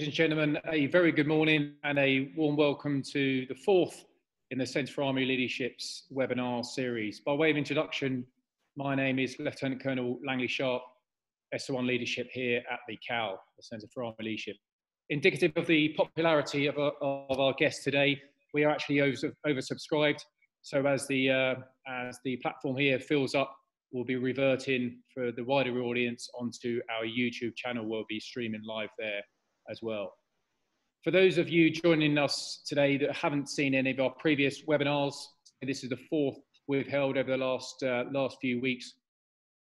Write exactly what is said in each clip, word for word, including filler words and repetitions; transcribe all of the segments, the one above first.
Ladies and gentlemen, a very good morning and a warm welcome to the fourth in the Centre for Army Leadership's webinar series. By way of introduction, my name is Lieutenant Colonel Langley Sharp, S O one Leadership here at the C A L, the Centre for Army Leadership. Indicative of the popularity of our, of our guests today, we are actually over, oversubscribed, so as the, uh, as the platform here fills up, we'll be reverting for the wider audience onto our YouTube channel. We'll be streaming live there as well. For those of you joining us today that haven't seen any of our previous webinars, this is the fourth we've held over the last, uh, last few weeks.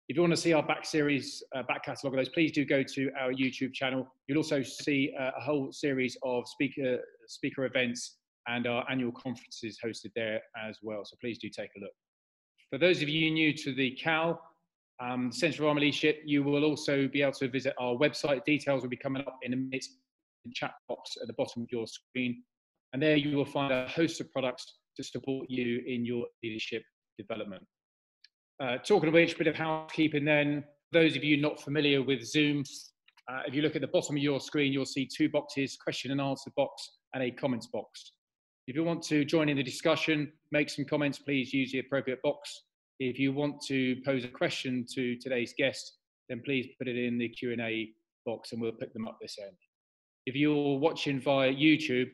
If you want to see our back series, uh, back catalogue of those, please do go to our YouTube channel. You'll also see uh, a whole series of speaker, speaker events and our annual conferences hosted there as well, so please do take a look. For those of you new to the C A L, Um, Centre for Army Leadership, you will also be able to visit our website. Details will be coming up in a minute in the chat box at the bottom of your screen. And there you will find a host of products to support you in your leadership development. Uh, talking of which, a bit of housekeeping then. For those of you not familiar with Zoom, uh, if you look at the bottom of your screen, you'll see two boxes, question and answer box and a comments box. If you want to join in the discussion, make some comments, please use the appropriate box. If you want to pose a question to today's guest, then please put it in the Q and A box and we'll pick them up this end. If you're watching via YouTube,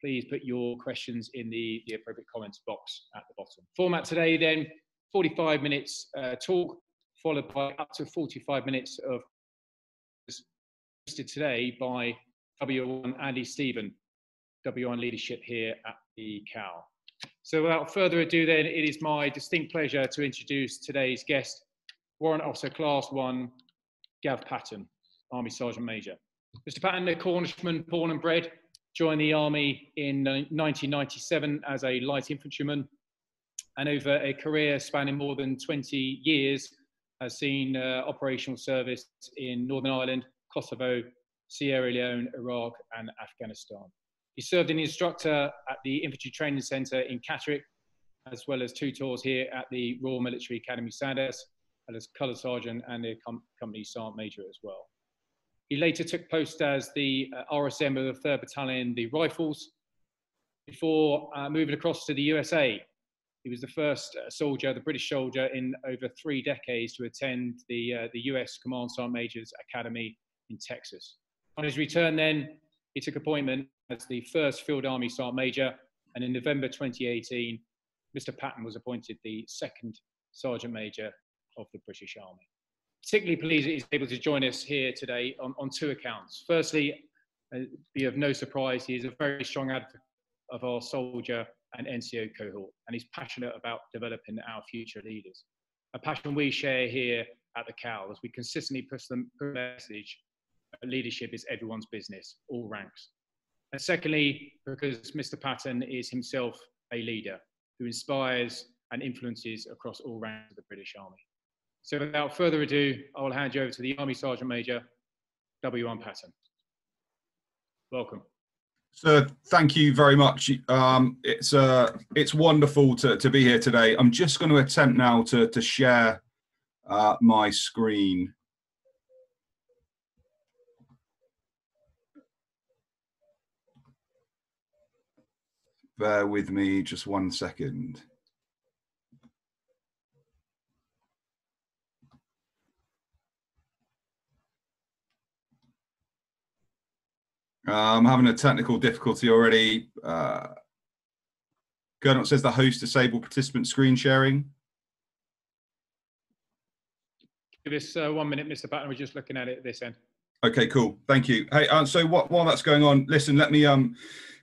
please put your questions in the, the appropriate comments box at the bottom. Format today then, forty-five minutes uh, talk, followed by up to forty-five minutes of hosted today by W one Andy Stephen, W one Leadership here at the C A L. So without further ado then, it is my distinct pleasure to introduce today's guest, Warrant Officer Class One, Gav Paton, Army Sergeant Major. Mister Paton, a Cornishman born and bred, joined the Army in nineteen ninety-seven as a light infantryman, and over a career spanning more than twenty years, has seen uh, operational service in Northern Ireland, Kosovo, Sierra Leone, Iraq and Afghanistan. He served as an instructor at the Infantry Training Centre in Catterick, as well as two tours here at the Royal Military Academy Sandhurst, and as Colour Sergeant and the com Company Sergeant Major as well. He later took post as the uh, R S M of the third Battalion the Rifles, before uh, moving across to the U S A. He was the first uh, soldier, the British soldier, in over three decades to attend the, uh, the U S Command Sergeant Major's Academy in Texas. On his return then, he took appointment as the first Field Army Sergeant Major, and in November twenty eighteen, Mister Paton was appointed the second Sergeant Major of the British Army. Particularly pleased that he's able to join us here today on, on two accounts. Firstly, uh, be of no surprise, he is a very strong advocate of our soldier and N C O cohort, and he's passionate about developing our future leaders. A passion we share here at the C A L as we consistently push the message that leadership is everyone's business, all ranks. And secondly, because Mister Paton is himself a leader who inspires and influences across all ranks of the British Army. So without further ado, I will hand you over to the Army Sergeant Major, W one Paton. Welcome. So thank you very much. Um, it's, uh, it's wonderful to, to be here today. I'm just going to attempt now to, to share uh, my screen. Bear with me just one second. Uh, I'm having a technical difficulty already. Uh, Colonel says the host disabled participant screen sharing. Give us uh, one minute, Mister Paton. We're just looking at it at this end. Okay, cool. Thank you. Hey, um, so what, while that's going on, listen, let me um,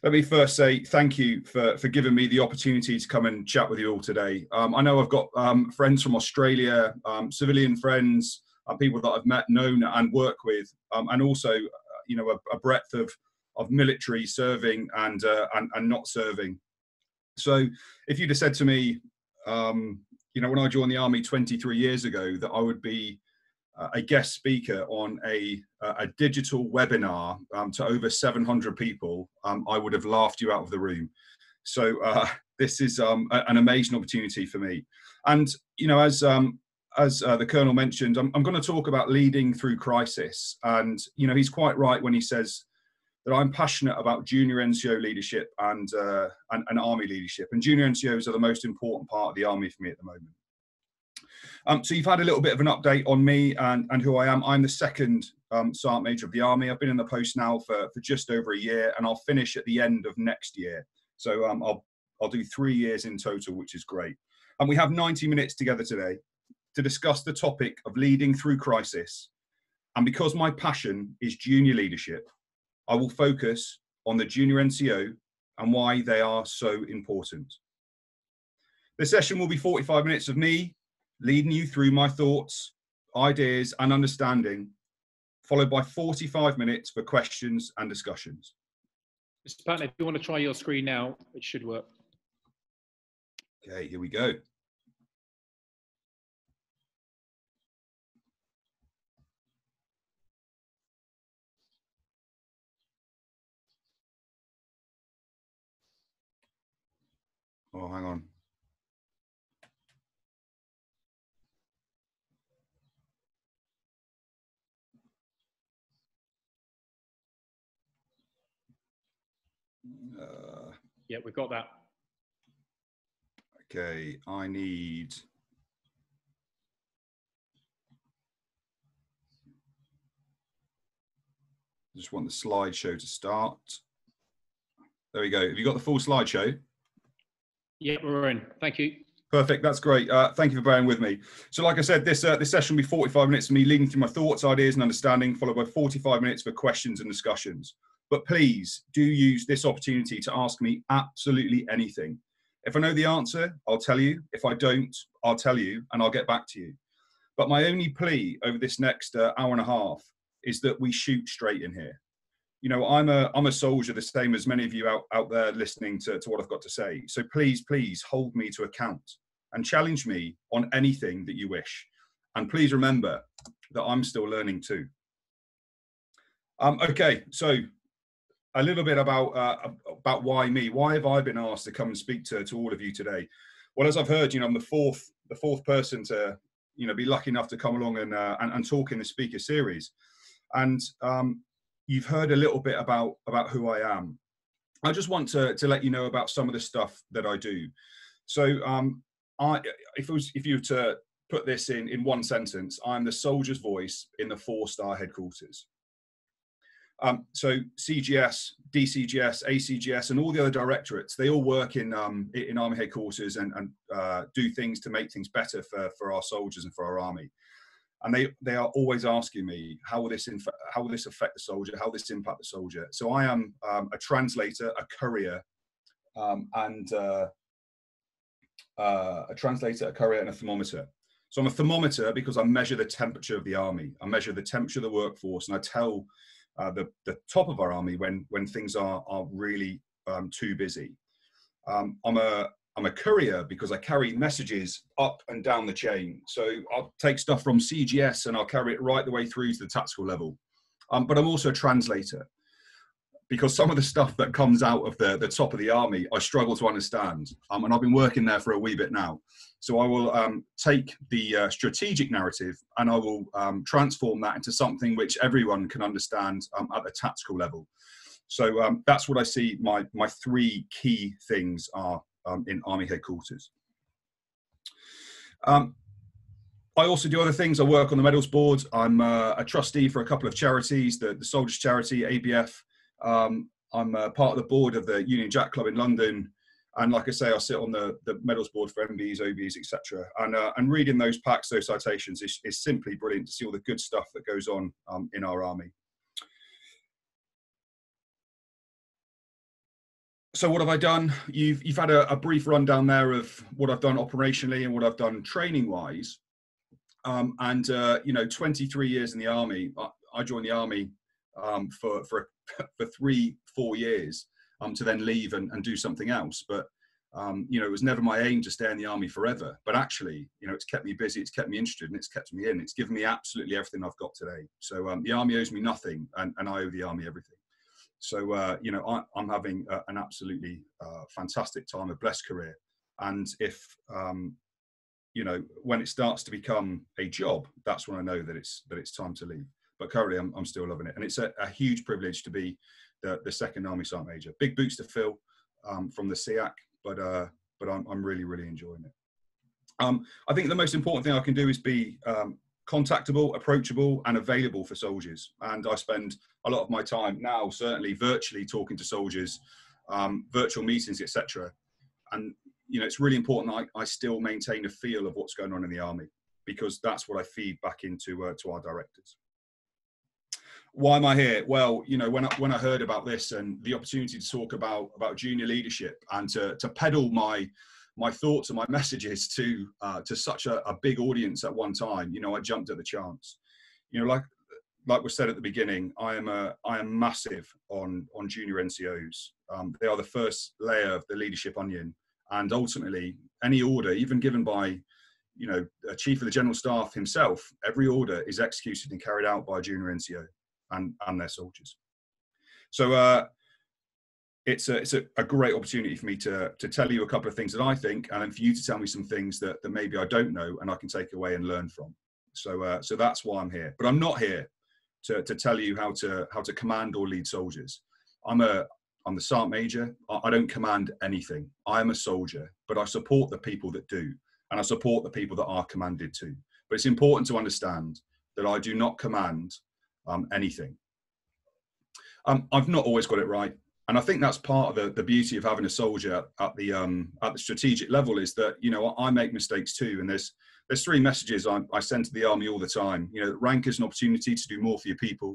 let me first say thank you for for giving me the opportunity to come and chat with you all today. Um, I know I've got um, friends from Australia, um, civilian friends, uh, people that I've met, known, and worked with, um, and also, uh, you know, a, a breadth of of military serving and uh, and and not serving. So, if you'd have said to me, um, you know, when I joined the Army twenty-three years ago, that I would be a guest speaker on a, a digital webinar um, to over seven hundred people, um, I would have laughed you out of the room. So uh, this is um, a, an amazing opportunity for me. And, you know, as, um, as uh, the Colonel mentioned, I'm, I'm going to talk about leading through crisis. And, you know, he's quite right when he says that I'm passionate about junior N C O leadership and, uh, and, and Army leadership. And junior N C Os are the most important part of the Army for me at the moment. Um, so you've had a little bit of an update on me and, and who I am. I'm the second um, Sergeant Major of the Army. I've been in the post now for, for just over a year, and I'll finish at the end of next year. So um, I'll, I'll do three years in total, which is great. And we have ninety minutes together today to discuss the topic of leading through crisis. And because my passion is junior leadership, I will focus on the junior N C O and why they are so important. The session will be forty-five minutes of me leading you through my thoughts, ideas and understanding, followed by forty-five minutes for questions and discussions. Mister Paton, if you want to try your screen now, it should work. Okay, here we go. Oh, hang on. Uh, yeah, we've got that. Okay, I need. I just want the slideshow to start. There we go. Have you got the full slideshow? Yeah, we're in. Thank you. Perfect. That's great. Uh, thank you for bearing with me. So like I said, this uh, this session will be forty-five minutes of me leading through my thoughts, ideas and understanding, followed by forty-five minutes for questions and discussions. But please do use this opportunity to ask me absolutely anything. If I know the answer, I'll tell you. If I don't, I'll tell you and I'll get back to you. But my only plea over this next uh, hour and a half is that we shoot straight in here. You know, I'm a, I'm a soldier, the same as many of you out, out there listening to, to what I've got to say. So please, please hold me to account and challenge me on anything that you wish. And please remember that I'm still learning too. Um, okay, so a little bit about, uh, about why me. Why have I been asked to come and speak to, to all of you today? Well, as I've heard, you know, I'm the fourth, the fourth person to, you know, be lucky enough to come along and, uh, and, and talk in the speaker series. And, um, you've heard a little bit about, about who I am. I just want to, to let you know about some of the stuff that I do. So um, I, if, it was, if you were to put this in, in one sentence, I'm the soldier's voice in the four-star headquarters. Um, so C G S, D C G S, A C G S, and all the other directorates, they all work in, um, in Army headquarters and, and uh, do things to make things better for, for our soldiers and for our Army. And they, they are always asking me, how will, this how will this affect the soldier? How will this impact the soldier? So I am um, a translator, a courier, um, and uh, uh, a translator, a courier, and a thermometer. So I'm a thermometer because I measure the temperature of the Army. I measure the temperature of the workforce, and I tell uh, the, the top of our Army when, when things are, are really um, too busy. Um, I'm a... I'm a courier because I carry messages up and down the chain. So I'll take stuff from C G S and I'll carry it right the way through to the tactical level. Um, but I'm also a translator because some of the stuff that comes out of the, the top of the Army, I struggle to understand. Um, and I've been working there for a wee bit now. So I will um, take the uh, strategic narrative and I will um, transform that into something which everyone can understand um, at the tactical level. So um, that's what I see my, my three key things are. Um, in Army headquarters. Um, I also do other things. I work on the medals board. I'm uh, a trustee for a couple of charities, the, the Soldiers Charity, A B F. Um, I'm uh, part of the board of the Union Jack Club in London. And like I say, I sit on the, the medals board for M Bs, O Bs, et cetera. And, uh, and reading those packs, those citations is, is simply brilliant to see all the good stuff that goes on um, in our Army. So what have I done? You've, you've had a, a brief rundown there of what I've done operationally and what I've done training-wise. Um, and, uh, you know, twenty-three years in the Army. I, I joined the Army um, for, for, for three, four years um, to then leave and, and do something else. But, um, you know, it was never my aim to stay in the Army forever. But actually, you know, it's kept me busy, it's kept me interested, and it's kept me in. It's given me absolutely everything I've got today. So um, the Army owes me nothing, and, and I owe the Army everything. So, uh, you know, I, I'm having a, an absolutely uh, fantastic time, a blessed career. And if, um, you know, when it starts to become a job, that's when I know that it's, that it's time to leave. But currently I'm, I'm still loving it. And it's a, a huge privilege to be the, the second Army Sergeant Major. Big boots to fill um, from the S E A C, but uh, but I'm, I'm really, really enjoying it. Um, I think the most important thing I can do is be um, contactable, approachable, and available for soldiers. And I spend a lot of my time now, certainly virtually, talking to soldiers, um, virtual meetings, et cetera. And you know, it's really important that I, I still maintain a feel of what's going on in the Army, because that's what I feed back into uh, to our directors. Why am I here? Well, you know, when I, when I heard about this and the opportunity to talk about about junior leadership and to to peddle my my thoughts and my messages to uh, to such a, a big audience at one time, you know, I jumped at the chance. You know, like like was said at the beginning, I am a I am massive on on junior N C Os. Um, they are the first layer of the leadership onion, and ultimately any order, even given by, you know, a chief of the general staff himself, every order is executed and carried out by a junior N C O. And, and their soldiers. So uh, it's, a, it's a, a great opportunity for me to, to tell you a couple of things that I think, and then for you to tell me some things that, that maybe I don't know and I can take away and learn from. So, uh, so that's why I'm here. But I'm not here to, to tell you how to, how to command or lead soldiers. I'm, a, I'm the Sergeant Major. I, I don't command anything. I'm a soldier, but I support the people that do, and I support the people that are commanded to. But it's important to understand that I do not command Um, anything. Um, I've not always got it right, and I think that's part of the, the beauty of having a soldier at the um, at the strategic level, is that, you know, I make mistakes too. And there's there's three messages I, I send to the Army all the time. You know, rank is an opportunity to do more for your people,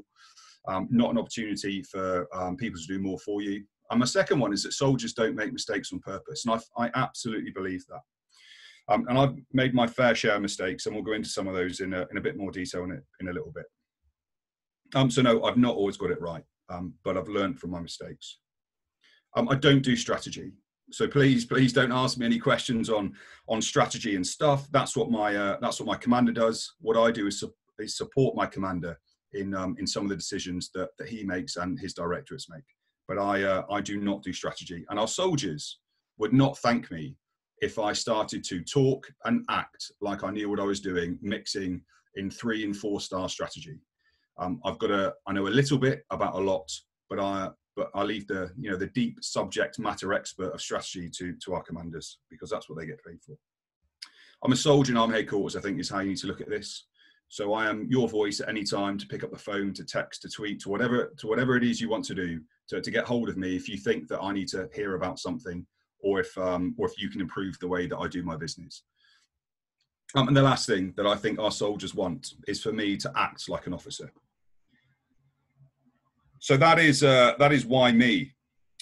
um, not an opportunity for um, people to do more for you. And my second one is that soldiers don't make mistakes on purpose, and I, I absolutely believe that. Um, and I've made my fair share of mistakes, and we'll go into some of those in a, in a bit more detail in a, in a little bit. Um, so no, I've not always got it right, um, but I've learned from my mistakes. Um, I don't do strategy. So please, please don't ask me any questions on, on strategy and stuff. That's what my, uh, that's what my commander does. What I do is, su is support my commander in, um, in some of the decisions that, that he makes and his directorates make. But I, uh, I do not do strategy. And our soldiers would not thank me if I started to talk and act like I knew what I was doing, mixing in three and four star strategy. Um, I've got a, I know a little bit about a lot, but I, but I leave the, you know, the deep subject matter expert of strategy to, to our commanders, because that's what they get paid for. I'm a soldier in Army Headquarters, I think, is how you need to look at this. So I am your voice at any time to pick up the phone, to text, to tweet, to whatever, to whatever it is you want to do to, to get hold of me if you think that I need to hear about something, or if, um, or if you can improve the way that I do my business. Um, and the last thing that I think our soldiers want is for me to act like an officer. So that is, uh, that is why me.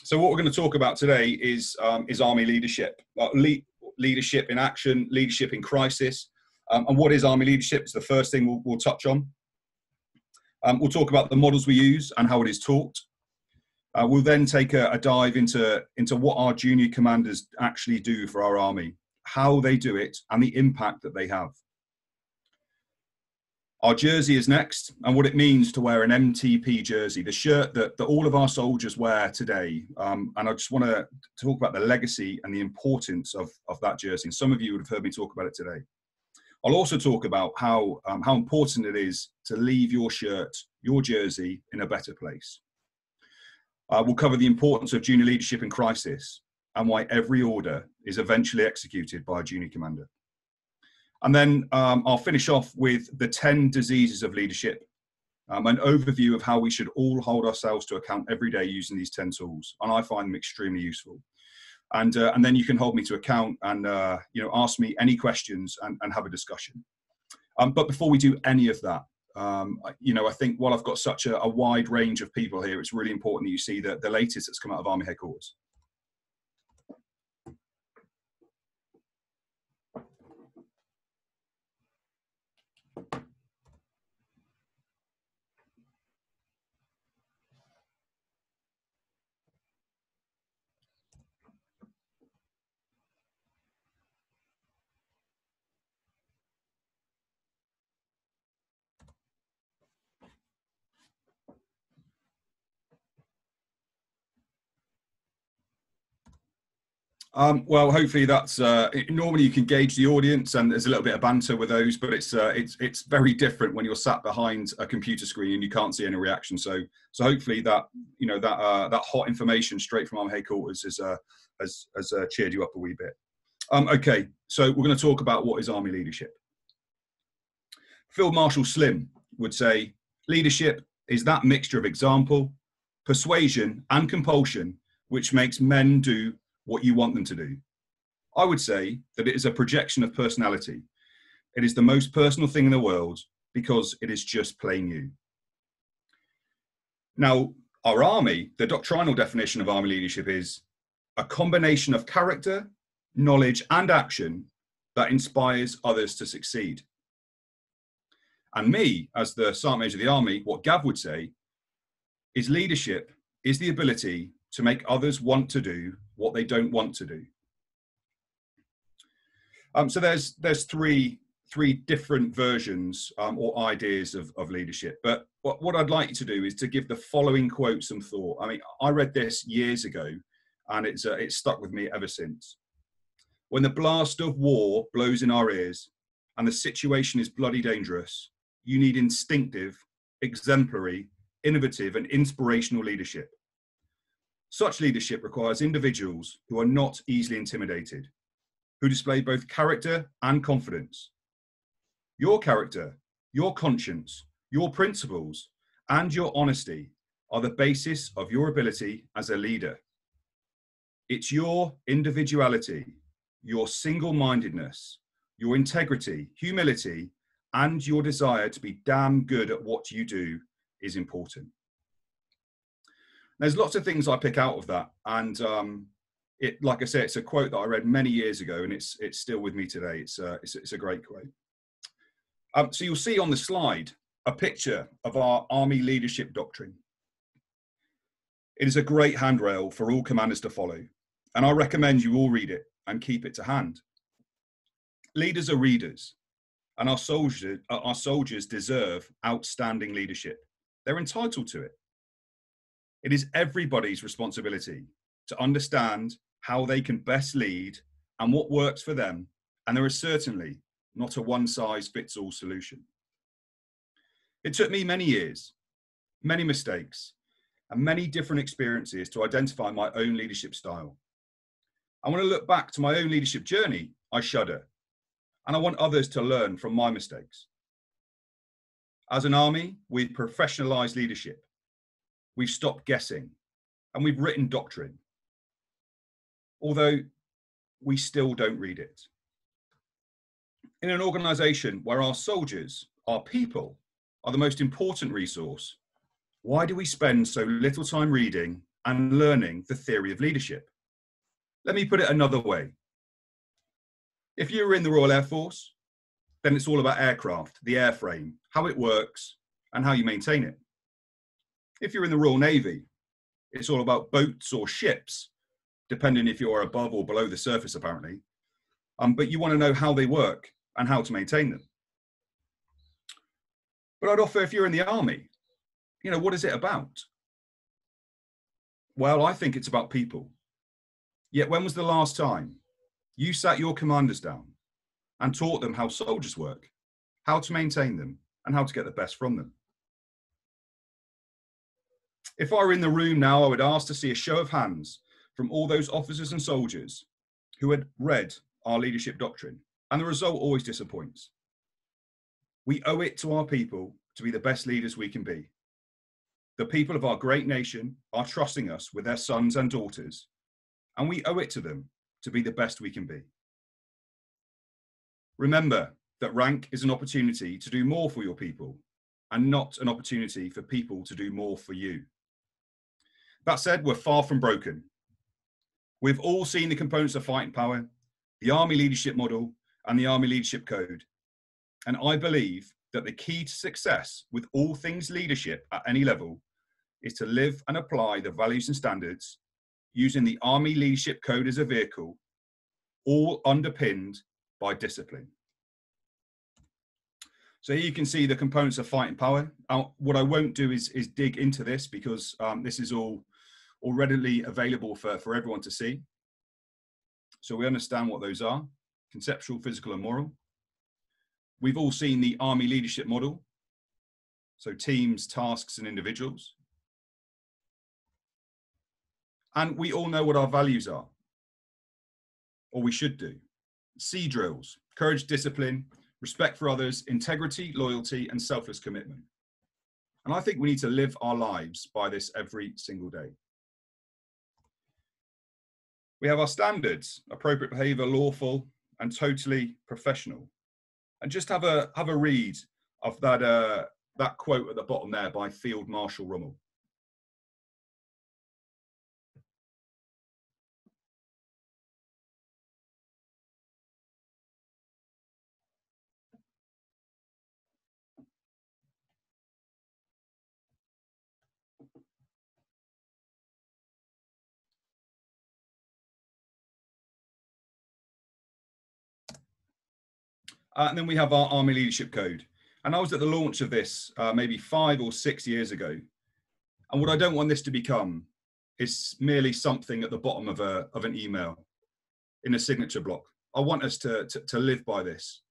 So what we're going to talk about today is, um, is Army leadership, uh, le leadership in action, leadership in crisis. Um, and what is Army leadership? It's the first thing we'll, we'll touch on. Um, we'll talk about the models we use and how it is taught. Uh, we'll then take a, a dive into, into what our junior commanders actually do for our Army, how they do it, and the impact that they have. Our jersey is next, and what it means to wear an M T P jersey, the shirt that, that all of our soldiers wear today. Um, and I just want to talk about the legacy and the importance of, of that jersey. And some of you would have heard me talk about it today. I'll also talk about how, um, how important it is to leave your shirt, your jersey, in a better place. Uh, we'll cover the importance of junior leadership in crisis, and why every order is eventually executed by a junior commander. And then um, I'll finish off with the ten diseases of leadership, um, an overview of how we should all hold ourselves to account every day using these ten tools. And I find them extremely useful. And, uh, and then you can hold me to account and uh, you know, ask me any questions and, and have a discussion. Um, but before we do any of that, um, you know, I think while I've got such a, a wide range of people here, it's really important that you see the, the latest that's come out of Army Headquarters. Um, well, hopefully that's, uh, it, normally you can gauge the audience and there's a little bit of banter with those, but it's, uh, it's, it's very different when you're sat behind a computer screen and you can't see any reaction. So, so hopefully that, you know, that, uh, that hot information straight from our headquarters is, uh, has, has uh, cheered you up a wee bit. Um, okay, so we're going to talk about what is Army leadership. Field Marshal Slim would say, leadership is that mixture of example, persuasion and compulsion, which makes men do what you want them to do. I would say that it is a projection of personality. It is the most personal thing in the world because it is just plain you. Now, our army, the doctrinal definition of army leadership is a combination of character, knowledge and action that inspires others to succeed. And me, as the Sergeant Major of the Army, what Gav would say is leadership is the ability to make others want to do what they don't want to do. Um, so there's there's three three different versions um, or ideas of, of leadership. But what, what I'd like you to do is to give the following quote some thought. I mean, I read this years ago, and it's uh, it's stuck with me ever since. When the blast of war blows in our ears, and the situation is bloody dangerous, you need instinctive, exemplary, innovative, and inspirational leadership. Such leadership requires individuals who are not easily intimidated, who display both character and confidence. Your character, your conscience, your principles, and your honesty are the basis of your ability as a leader. It's your individuality, your single-mindedness, your integrity, humility, and your desire to be damn good at what you do is important. There's lots of things I pick out of that. And um, it, like I say, it's a quote that I read many years ago, and it's, it's still with me today. It's, uh, it's, it's a great quote. Um, so you'll see on the slide a picture of our Army leadership doctrine. It is a great handrail for all commanders to follow, and I recommend you all read it and keep it to hand. Leaders are readers, and our soldiers, our soldiers deserve outstanding leadership. They're entitled to it. It is everybody's responsibility to understand how they can best lead and what works for them, and there is certainly not a one-size-fits-all solution. It took me many years, many mistakes, and many different experiences to identify my own leadership style. And when I look back to my own leadership journey, I shudder. And I want others to learn from my mistakes. As an army, we've professionalized leadership. We've stopped guessing, and we've written doctrine. Although we still don't read it. In an organization where our soldiers, our people, are the most important resource, why do we spend so little time reading and learning the theory of leadership? Let me put it another way. If you were in the Royal Air Force, then it's all about aircraft, the airframe, how it works, and how you maintain it. If you're in the Royal Navy, it's all about boats or ships, depending if you're above or below the surface, apparently. Um, but you want to know how they work and how to maintain them. But I'd offer, if you're in the Army, you know, what is it about? Well, I think it's about people. Yet when was the last time you sat your commanders down and taught them how soldiers work, how to maintain them, and how to get the best from them? If I were in the room now, I would ask to see a show of hands from all those officers and soldiers who had read our leadership doctrine, and the result always disappoints. We owe it to our people to be the best leaders we can be. The people of our great nation are trusting us with their sons and daughters, and we owe it to them to be the best we can be. Remember that rank is an opportunity to do more for your people and not an opportunity for people to do more for you. That said, we're far from broken. We've all seen the components of fighting power, the Army leadership model and the Army leadership code. And I believe that the key to success with all things leadership at any level is to live and apply the values and standards using the Army Leadership Code as a vehicle, all underpinned by discipline. So here you can see the components of fighting power. Uh, what I won't do is, is dig into this because um, this is all, all readily available for, for everyone to see. So we understand what those are: conceptual, physical and moral. We've all seen the Army leadership model, so teams, tasks and individuals. And we all know what our values are, or we should do. C drills: courage, discipline, respect for others, integrity, loyalty and selfless commitment. And I think we need to live our lives by this every single day. We have our standards: appropriate behaviour, lawful and totally professional. And just have a, have a read of that, uh, that quote at the bottom there by Field Marshal Rommel. Uh, and then we have our Army Leadership Code. And I was at the launch of this uh, maybe five or six years ago. And what I don't want this to become is merely something at the bottom of, a, of an email in a signature block. I want us to, to, to live by this.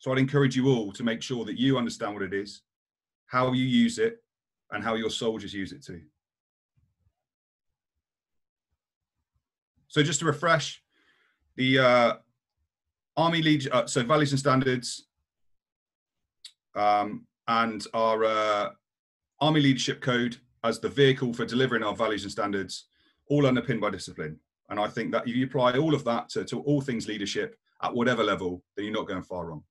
So I'd encourage you all to make sure that you understand what it is, how you use it, and how your soldiers use it too. So just to refresh, the uh, Army Leadership, uh, so values and standards, um, and our uh, Army Leadership Code as the vehicle for delivering our values and standards, all underpinned by discipline. And I think that if you apply all of that to, to all things leadership at whatever level, then you're not going far wrong.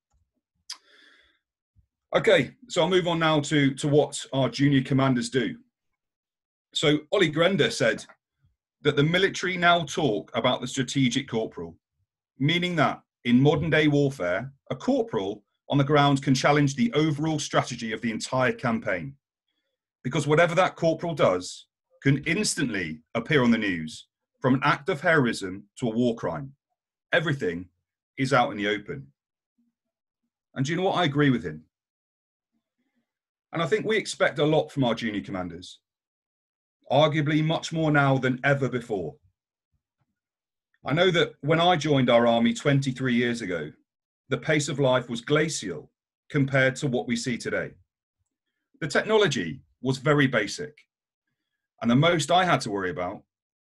Okay, so I'll move on now to, to what our junior commanders do. So Ollie Grender said that the military now talk about the strategic corporal, meaning that in modern day warfare, a corporal on the ground can challenge the overall strategy of the entire campaign, because whatever that corporal does can instantly appear on the news, from an act of heroism to a war crime. Everything is out in the open. And do you know what? I agree with him. And I think we expect a lot from our junior commanders, arguably much more now than ever before. I know that when I joined our army twenty-three years ago, the pace of life was glacial compared to what we see today. The technology was very basic, and the most I had to worry about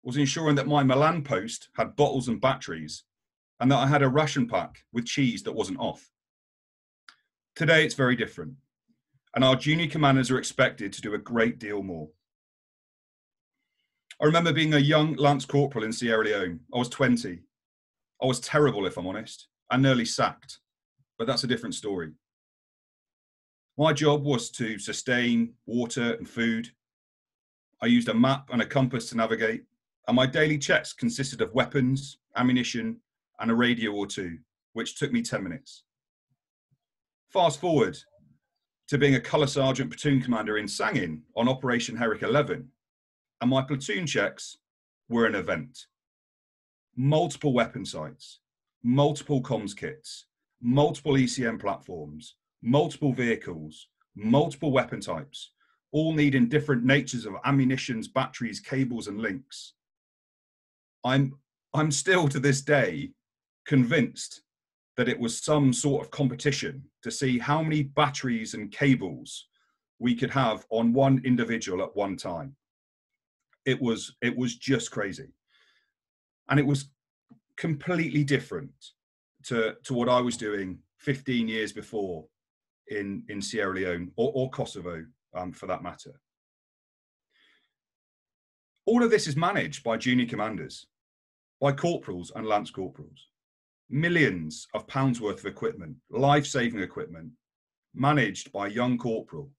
was ensuring that my Milan post had bottles and batteries, and that I had a ration pack with cheese that wasn't off. Today it's very different, and our junior commanders are expected to do a great deal more. I remember being a young Lance Corporal in Sierra Leone. I was twenty. I was terrible, if I'm honest, and nearly sacked, but that's a different story. My job was to sustain water and food. I used a map and a compass to navigate, and my daily checks consisted of weapons, ammunition, and a radio or two, which took me ten minutes. Fast forward to being a colour sergeant platoon commander in Sangin on Operation Herrick eleven. And my platoon checks were an event. Multiple weapon sites, multiple comms kits, multiple E C M platforms, multiple vehicles, multiple weapon types, all needing different natures of ammunitions, batteries, cables, and links. I'm, I'm still to this day convinced that it was some sort of competition to see how many batteries and cables we could have on one individual at one time. It was, it was just crazy. And it was completely different to, to what I was doing fifteen years before in, in Sierra Leone, or, or Kosovo, um, for that matter. All of this is managed by junior commanders, by corporals and lance corporals. Millions of pounds worth of equipment, life-saving equipment, managed by young corporal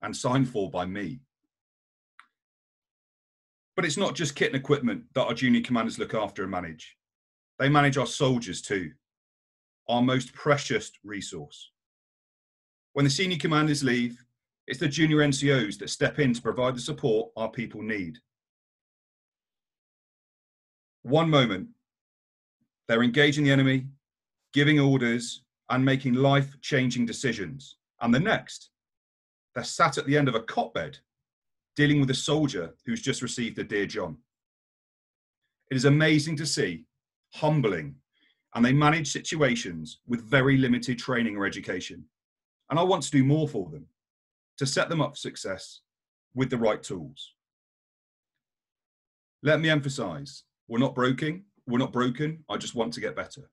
and signed for by me. But it's not just kit and equipment that our junior commanders look after and manage. They manage our soldiers too, our most precious resource. When the senior commanders leave, it's the junior N C Os that step in to provide the support our people need. One moment, they're engaging the enemy, giving orders, and making life-changing decisions. And the next, they're sat at the end of a cot bed, dealing with a soldier who's just received a Dear John. It is amazing to see, humbling, and they manage situations with very limited training or education. And I want to do more for them, to set them up for success with the right tools. Let me emphasize, we're not broken, we're not broken, I just want to get better.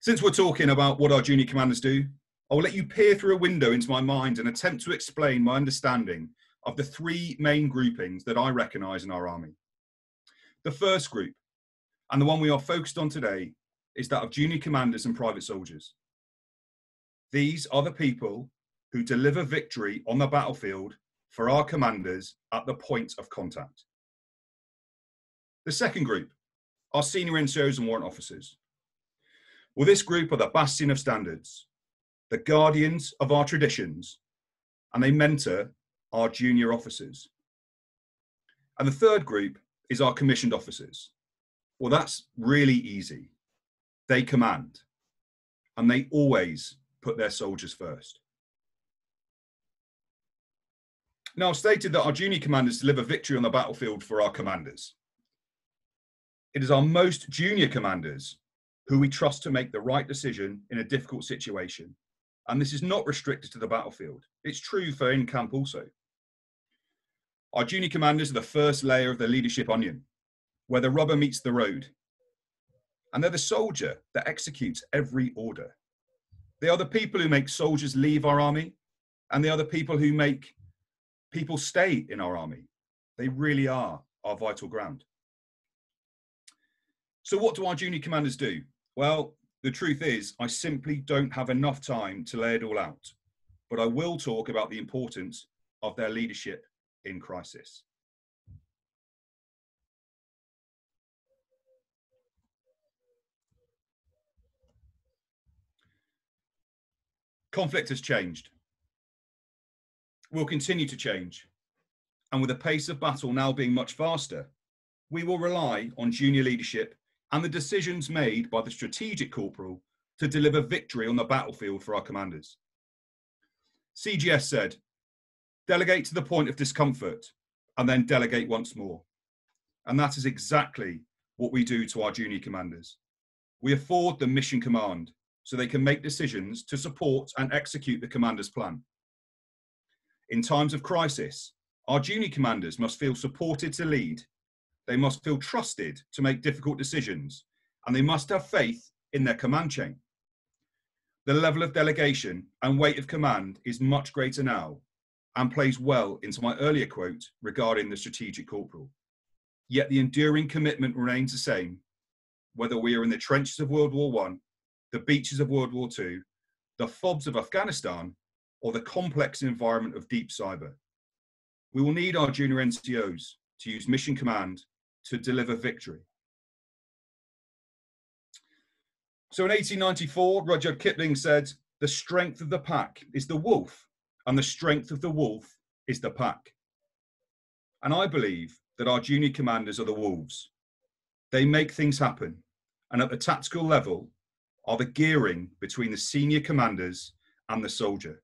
Since we're talking about what our junior commanders do, I'll let you peer through a window into my mind and attempt to explain my understanding of the three main groupings that I recognize in our Army. The first group, and the one we are focused on today, is that of junior commanders and private soldiers. These are the people who deliver victory on the battlefield for our commanders at the point of contact. The second group are senior N C Os and warrant officers. Well, this group are the bastion of standards, the guardians of our traditions, and they mentor our junior officers. And the third group is our commissioned officers. Well, that's really easy. They command, and they always put their soldiers first. Now, I've stated that our junior commanders deliver victory on the battlefield for our commanders. It is our most junior commanders who we trust to make the right decision in a difficult situation. And this is not restricted to the battlefield. It's true for in-camp also. Our junior commanders are the first layer of the leadership onion, where the rubber meets the road. And they're the soldier that executes every order. They are the people who make soldiers leave our army, and they are the people who make people stay in our army. They really are our vital ground. So what do our junior commanders do? Well, the truth is, I simply don't have enough time to lay it all out, but I will talk about the importance of their leadership in crisis. Conflict has changed, will continue to change, and with the pace of battle now being much faster, we will rely on junior leadership and the decisions made by the strategic corporal to deliver victory on the battlefield for our commanders. C G S said, delegate to the point of discomfort and then delegate once more. And that is exactly what we do to our junior commanders. We afford them mission command, so they can make decisions to support and execute the commander's plan. In times of crisis, our junior commanders must feel supported to lead, they must feel trusted to make difficult decisions, and they must have faith in their command chain. The level of delegation and weight of command is much greater now, and plays well into my earlier quote regarding the strategic corporal. Yet the enduring commitment remains the same, whether we are in the trenches of World War One, the beaches of World War Two, the fobs of Afghanistan, or the complex environment of deep cyber. We will need our junior N C Os to use mission command to deliver victory. So in eighteen ninety-four, Rudyard Kipling said, the strength of the pack is the wolf, and the strength of the wolf is the pack. And I believe that our junior commanders are the wolves. They make things happen, and at the tactical level, are the gearing between the senior commanders and the soldier.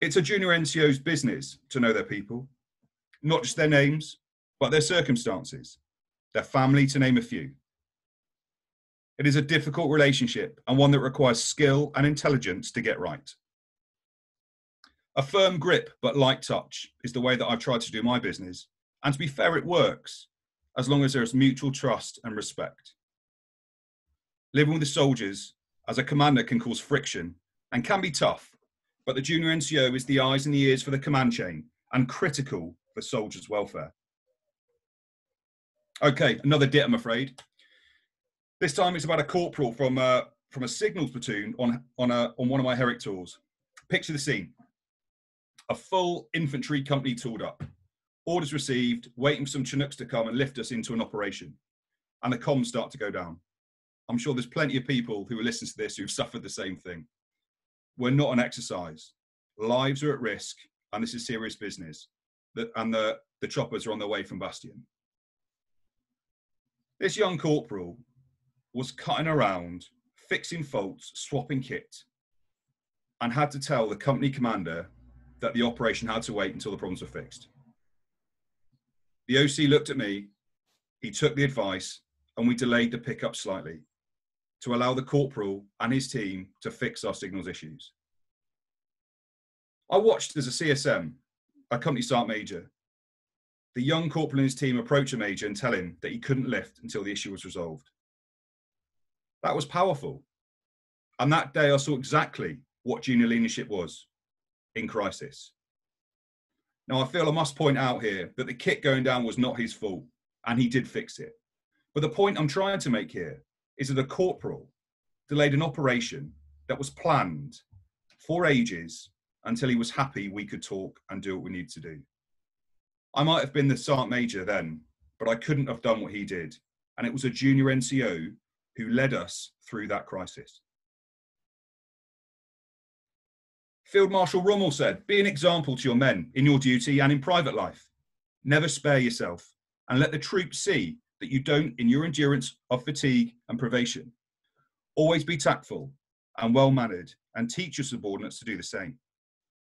It's a junior N C O's business to know their people, not just their names, but their circumstances, their family, to name a few. It is a difficult relationship and one that requires skill and intelligence to get right. A firm grip but light touch is the way that I've tried to do my business, and to be fair, it works, as long as there is mutual trust and respect. Living with the soldiers as a commander can cause friction and can be tough, but the junior N C O is the eyes and the ears for the command chain and critical for soldiers' welfare. Okay, another dit, I'm afraid. This time it's about a corporal from uh, from a signals platoon on on a on one of my Herrick tours. Picture the scene: a full infantry company tooled up, orders received, waiting for some Chinooks to come and lift us into an operation, and the comms start to go down. I'm sure there's plenty of people who listen to this who've suffered the same thing. We're not an exercise. Lives are at risk, and this is serious business. The, and the, the choppers are on their way from Bastion. This young corporal was cutting around, fixing faults, swapping kit, and had to tell the company commander that the operation had to wait until the problems were fixed. The O C looked at me, he took the advice, and we delayed the pickup slightly to allow the corporal and his team to fix our signals issues. I watched as a C S M, a company sergeant major, the young corporal and his team approach a major and tell him that he couldn't lift until the issue was resolved. That was powerful. And that day I saw exactly what junior leadership was in crisis. Now, I feel I must point out here that the kit going down was not his fault, and he did fix it. But the point I'm trying to make here is that the corporal delayed an operation that was planned for ages until he was happy we could talk and do what we needed to do. I might have been the sergeant major then, but I couldn't have done what he did. And it was a junior N C O who led us through that crisis. Field Marshal Rommel said, be an example to your men in your duty and in private life. Never spare yourself and let the troops see that you don't in your endurance of fatigue and privation. Always be tactful and well-mannered and teach your subordinates to do the same.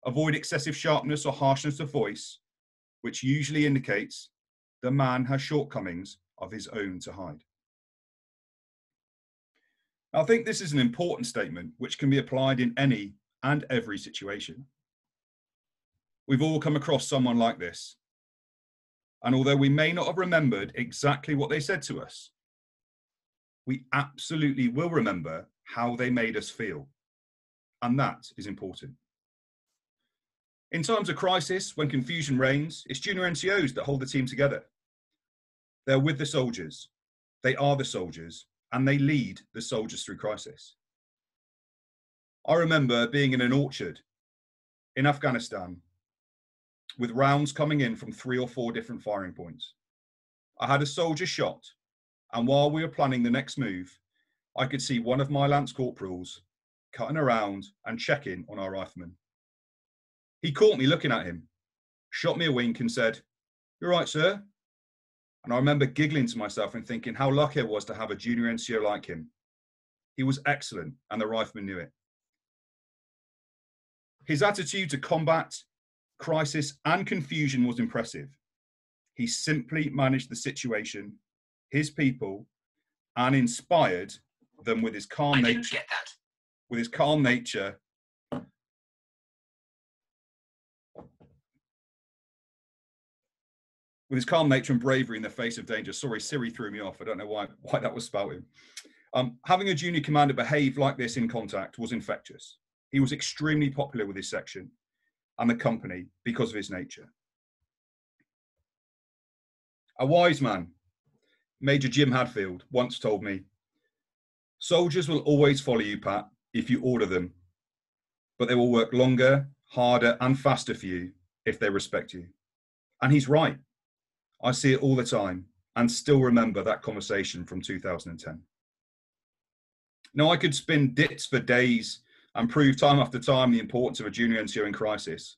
Avoid excessive sharpness or harshness of voice, which usually indicates the man has shortcomings of his own to hide. I think this is an important statement which can be applied in any and every situation. We've all come across someone like this. And although we may not have remembered exactly what they said to us, we absolutely will remember how they made us feel. And that is important. In times of crisis, when confusion reigns, it's junior N C Os that hold the team together. They're with the soldiers, they are the soldiers, and they lead the soldiers through crisis. I remember being in an orchard in Afghanistan with rounds coming in from three or four different firing points. I had a soldier shot, and while we were planning the next move, I could see one of my lance corporals cutting around and checking on our rifleman. He caught me looking at him, shot me a wink and said, "You're right, sir." And I remember giggling to myself and thinking how lucky I was to have a junior N C O like him. He was excellent, and the rifleman knew it. His attitude to combat, crisis and confusion was impressive. He simply managed the situation, his people, and inspired them with his calm nature. I didn't get that. With his calm nature. With his calm nature and bravery in the face of danger. Sorry, Siri threw me off. I don't know why, why that was spouting. Um, having a junior commander behave like this in contact was infectious. He was extremely popular with his section and the company because of his nature. A wise man, Major Jim Hadfield, once told me, "Soldiers will always follow you, Pat, if you order them, but they will work longer, harder and faster for you if they respect you." And he's right. I see it all the time and still remember that conversation from two thousand ten. Now, I could spin dits for days and prove time after time the importance of a junior N C O in crisis,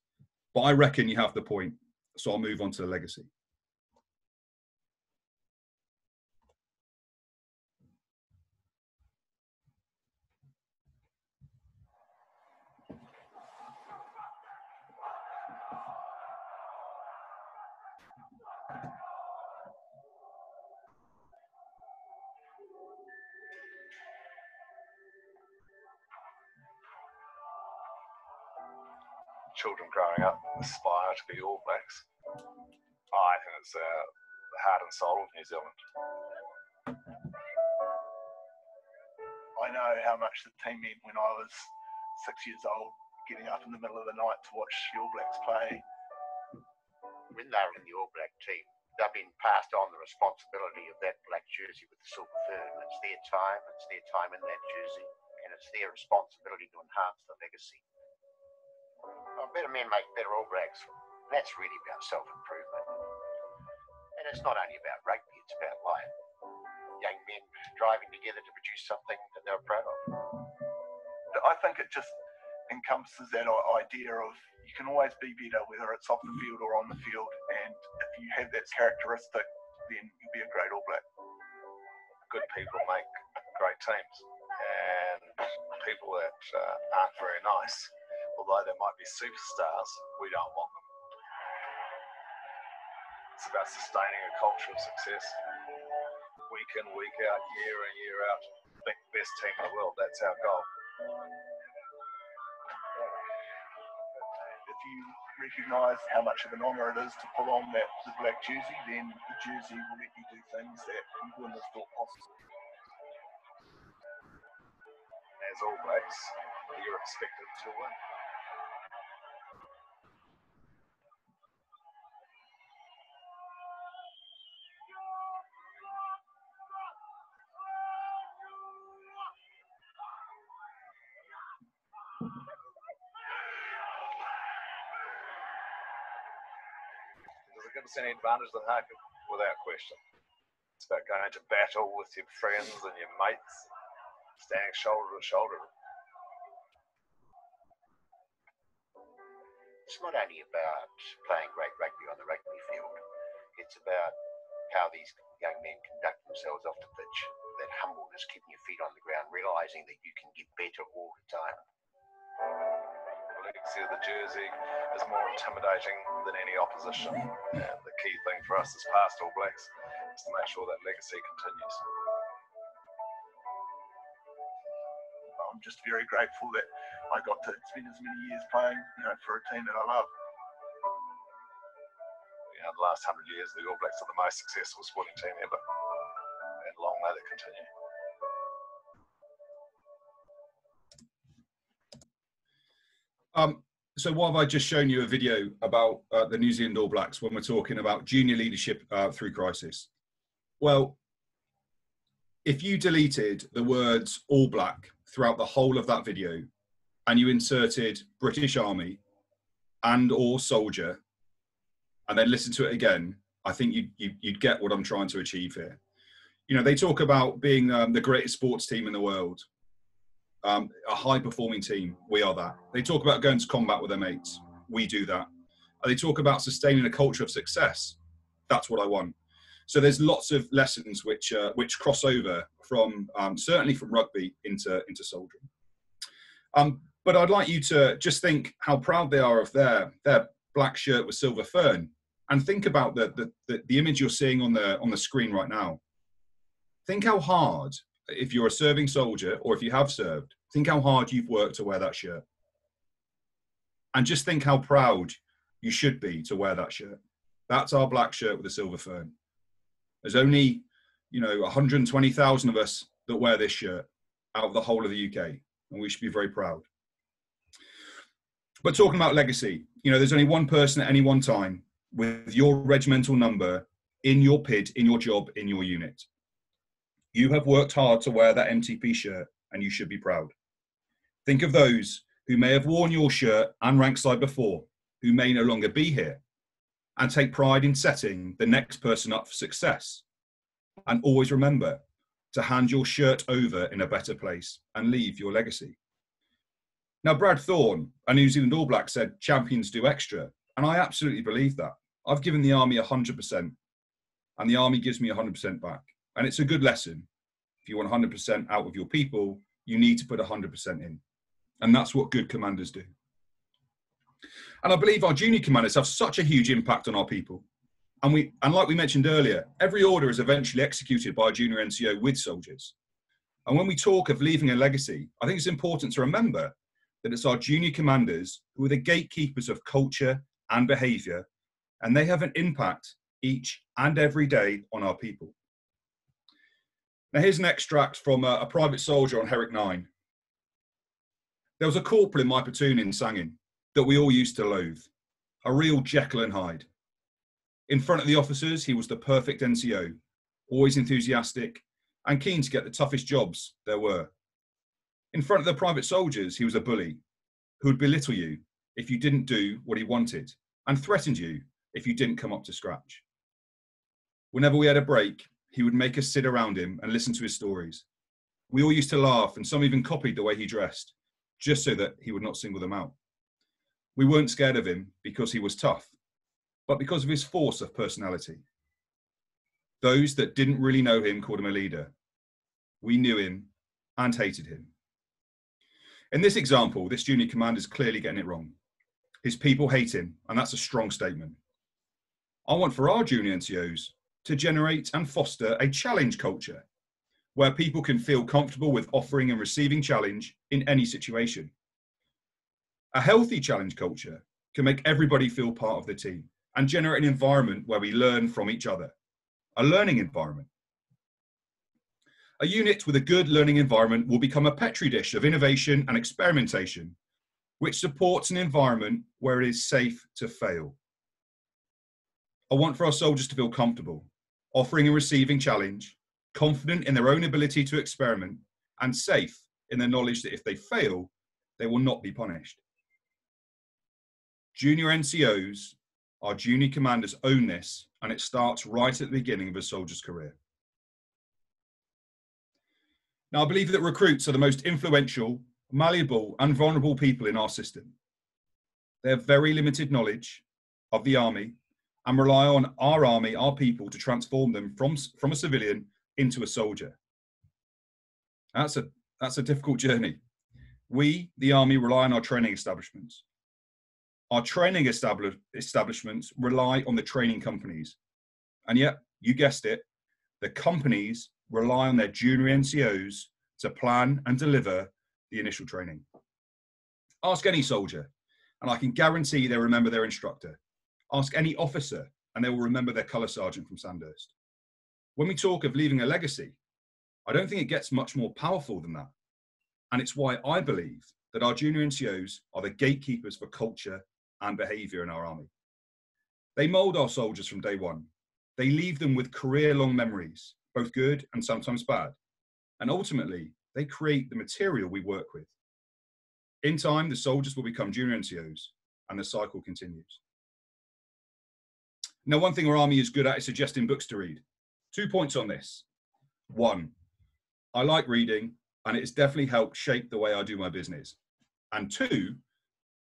but I reckon you have the point, so I'll move on to the legacy. Children growing up aspire to be All Blacks. I think it's uh, the heart and soul of New Zealand. I know how much the team meant when I was six years old, getting up in the middle of the night to watch the All Blacks play. When they were in the All Black team, they've been passed on the responsibility of that black jersey with the silver fern. It's their time, it's their time in that jersey, and it's their responsibility to enhance the legacy. Better men make better All Blacks. That's really about self-improvement. And it's not only about rugby, it's about life. Young men driving together to produce something that they're proud of. I think it just encompasses that idea of you can always be better, whether it's off the field or on the field. And if you have that characteristic, then you'll be a great All Black. Good people make great teams. And people that uh, aren't very nice although they might be superstars, we don't want them. It's about sustaining a culture of success. Week in, week out, year in, year out, the best team in the world, that's our goal. If you recognise how much of an honour it is to pull on that the black jersey, then the jersey will let you do things that you wouldn't have thought possible. As always, you're expected to win. Does it give us any advantage than Harkin? Without question. It's about going to battle with your friends and your mates, standing shoulder to shoulder. It's not only about playing great rugby on the rugby field, it's about how these young men conduct themselves off the pitch. That humbleness, keeping your feet on the ground, realising that you can get better all the time. The legacy of the jersey is more intimidating than any opposition. And the key thing for us as past All Blacks is to make sure that legacy continues. I'm just very grateful that I got to spend as many years playing, you know, for a team that I love. You know, the last hundred years, the All Blacks are the most successful sporting team ever, and long may they continue. Um, so why have I just shown you a video about uh, the New Zealand All Blacks when we're talking about junior leadership uh, through crisis? Well, if you deleted the words All Black throughout the whole of that video, and you inserted British Army and or soldier, and then listen to it again, I think you'd, you'd, you'd get what I'm trying to achieve here. You know, they talk about being um, the greatest sports team in the world, um, a high-performing team. We are that. They talk about going to combat with their mates. We do that. And they talk about sustaining a culture of success. That's what I want. So there's lots of lessons which uh, which cross over from um, certainly from rugby into into soldiering. Um, but I'd like you to just think how proud they are of their their black shirt with silver fern, and think about the the, the, the image you're seeing on the on the screen right now. Think how hard, if you're a serving soldier or if you have served, think how hard you've worked to wear that shirt, and just think how proud you should be to wear that shirt. That's our black shirt with the silver fern. There's only, you know, one hundred twenty thousand of us that wear this shirt out of the whole of the U K, and we should be very proud. But talking about legacy, you know, there's only one person at any one time with your regimental number in your P I D, in your job, in your unit. You have worked hard to wear that M T P shirt, and you should be proud. Think of those who may have worn your shirt and rank side before, who may no longer be here, and take pride in setting the next person up for success. And always remember to hand your shirt over in a better place and leave your legacy. Now, Brad Thorne, a New Zealand All Black, said champions do extra. And I absolutely believe that. I've given the Army one hundred percent, and the Army gives me one hundred percent back. And it's a good lesson. If you want one hundred percent out of your people, you need to put one hundred percent in. And that's what good commanders do. And I believe our junior commanders have such a huge impact on our people. And, we, and like we mentioned earlier, every order is eventually executed by a junior N C O with soldiers. And when we talk of leaving a legacy, I think it's important to remember that it's our junior commanders who are the gatekeepers of culture and behaviour, and they have an impact each and every day on our people. Now here's an extract from a, a private soldier on Herrick nine. There was a corporal in my platoon in Sangin that we all used to loathe, a real Jekyll and Hyde. In front of the officers, he was the perfect N C O, always enthusiastic and keen to get the toughest jobs there were. In front of the private soldiers, he was a bully who'd belittle you if you didn't do what he wanted and threatened you if you didn't come up to scratch. Whenever we had a break, he would make us sit around him and listen to his stories. We all used to laugh, and some even copied the way he dressed, just so that he would not single them out. We weren't scared of him because he was tough, but because of his force of personality. Those that didn't really know him called him a leader. We knew him and hated him. In this example, this junior commander is clearly getting it wrong. His people hate him, and that's a strong statement. I want for our junior N C Os to generate and foster a challenge culture where people can feel comfortable with offering and receiving challenge in any situation. A healthy challenge culture can make everybody feel part of the team and generate an environment where we learn from each other, a learning environment. A unit with a good learning environment will become a petri dish of innovation and experimentation, which supports an environment where it is safe to fail. I want for our soldiers to feel comfortable, offering and receiving challenge, confident in their own ability to experiment, and safe in the knowledge that if they fail, they will not be punished. Junior N C Os, our junior commanders, own this, and it starts right at the beginning of a soldier's career. Now, I believe that recruits are the most influential, malleable, and vulnerable people in our system. They have very limited knowledge of the Army and rely on our Army, our people, to transform them from, from a civilian into a soldier. That's a, that's a difficult journey. We, the Army, rely on our training establishments. Our training establish, establishments rely on the training companies. And yet, you guessed it, the companies rely on their junior N C Os to plan and deliver the initial training. Ask any soldier, and I can guarantee they'll remember their instructor. Ask any officer, and they will remember their colour sergeant from Sandhurst. When we talk of leaving a legacy, I don't think it gets much more powerful than that. And it's why I believe that our junior N C Os are the gatekeepers for culture and behaviour in our Army. They mould our soldiers from day one. They leave them with career-long memories, both good and sometimes bad. And ultimately, they create the material we work with. In time, the soldiers will become junior N C Os, and the cycle continues. Now, one thing our Army is good at is suggesting books to read. Two points on this. One, I like reading, and it has definitely helped shape the way I do my business. And two,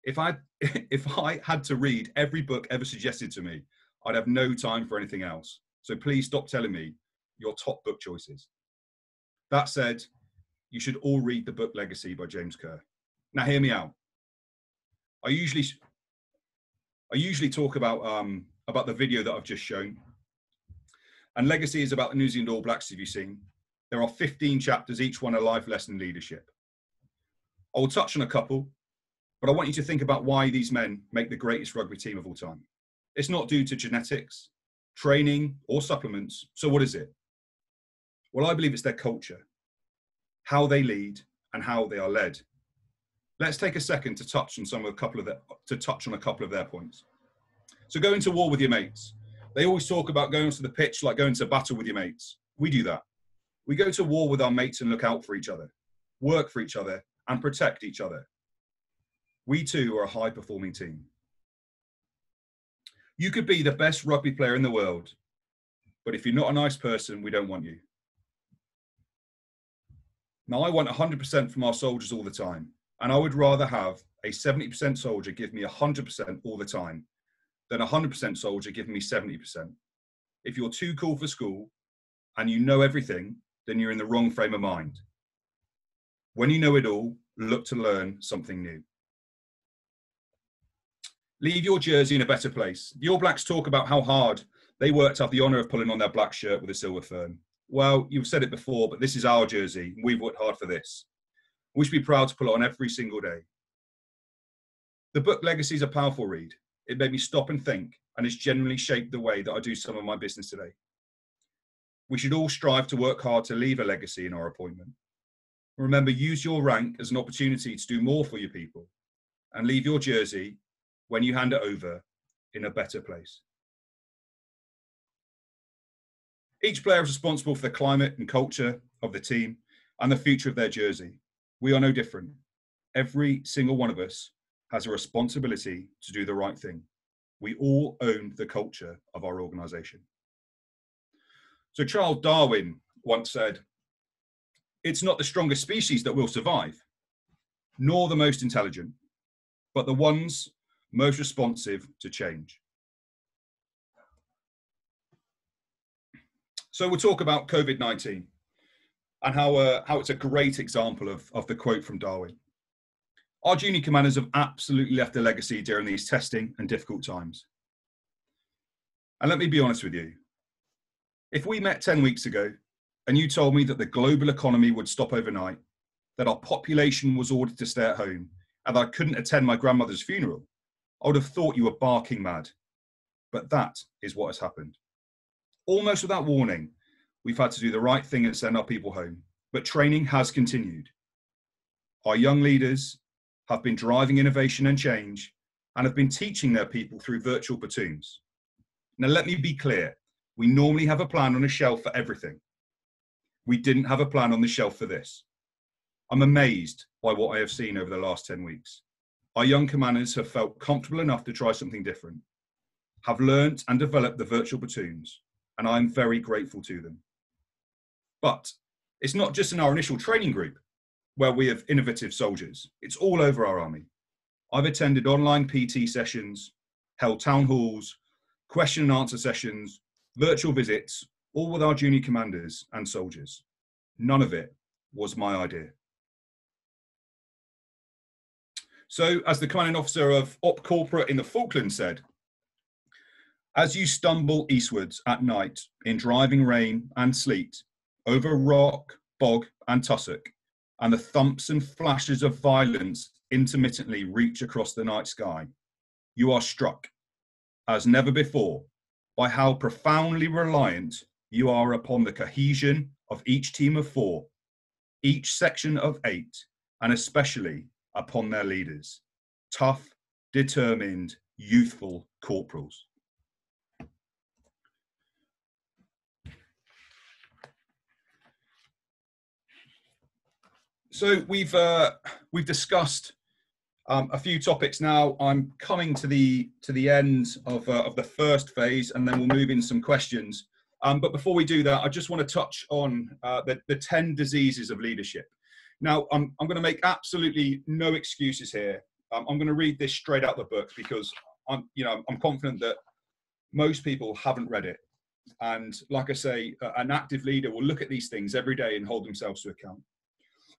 if I, if I had to read every book ever suggested to me, I'd have no time for anything else. So please stop telling me your top book choices. That said, you should all read the book Legacy by James Kerr. Now, hear me out. I usually, I usually talk about, um, about the video that I've just shown. And Legacy is about the New Zealand All Blacks, if you've seen. There are fifteen chapters, each one a life lesson in leadership. I will touch on a couple, but I want you to think about why these men make the greatest rugby team of all time. It's not due to genetics, training, or supplements. So what is it? Well, I believe it's their culture, how they lead, and how they are led. Let's take a second to touch on some of a couple of their, to touch on a couple of their points. So going to war with your mates. They always talk about going onto the pitch like going to battle with your mates. We do that. We go to war with our mates and look out for each other, work for each other, and protect each other. We too are a high-performing team. You could be the best rugby player in the world, but if you're not a nice person, we don't want you. Now, I want one hundred percent from our soldiers all the time, and I would rather have a seventy percent soldier give me one hundred percent all the time than a one hundred percent soldier giving me seventy percent. If you're too cool for school and you know everything, then you're in the wrong frame of mind. When you know it all, look to learn something new. Leave your jersey in a better place. The All Blacks talk about how hard they worked to have the honour of pulling on their black shirt with a silver fern. Well, you've said it before, but this is our jersey. We've worked hard for this. We should be proud to pull it on every single day. The book Legacy is a powerful read. It made me stop and think, and it's genuinely shaped the way that I do some of my business today. We should all strive to work hard to leave a legacy in our appointment. Remember, use your rank as an opportunity to do more for your people, and leave your jersey, when you hand it over, in a better place. Each player is responsible for the climate and culture of the team and the future of their jersey. We are no different. Every single one of us has a responsibility to do the right thing. We all own the culture of our organisation. So Charles Darwin once said, "It's not the strongest species that will survive, nor the most intelligent, but the ones most responsive to change." So we'll talk about COVID nineteen and how, uh, how it's a great example of, of the quote from Darwin. Our junior commanders have absolutely left a legacy during these testing and difficult times. And let me be honest with you. If we met ten weeks ago and you told me that the global economy would stop overnight, that our population was ordered to stay at home, and that I couldn't attend my grandmother's funeral, I would have thought you were barking mad. But that is what has happened. Almost without warning, we've had to do the right thing and send our people home, but training has continued. Our young leaders have been driving innovation and change and have been teaching their people through virtual platoons. Now, let me be clear. We normally have a plan on a shelf for everything. We didn't have a plan on the shelf for this. I'm amazed by what I have seen over the last ten weeks. Our young commanders have felt comfortable enough to try something different, have learnt and developed the virtual platoons, and I'm very grateful to them. But it's not just in our initial training group where we have innovative soldiers. It's all over our army. I've attended online P T sessions, held town halls, question and answer sessions, virtual visits, all with our junior commanders and soldiers. None of it was my idea. So, as the commanding officer of Op Corporate in the Falklands said, as you stumble eastwards at night in driving rain and sleet, over rock, bog and tussock, and the thumps and flashes of violence intermittently reach across the night sky, you are struck, as never before, by how profoundly reliant you are upon the cohesion of each team of four, each section of eight, and especially upon their leaders, tough, determined, youthful corporals. So we've uh, we've discussed um, a few topics now. I'm coming to the to the end of uh, of the first phase, and then we'll move in some questions. Um, but before we do that, I just want to touch on uh, the the ten diseases of leadership. Now, I'm I'm going to make absolutely no excuses here. Um, I'm going to read this straight out the book because I'm you know I'm confident that most people haven't read it. And like I say, uh, an active leader will look at these things every day and hold themselves to account.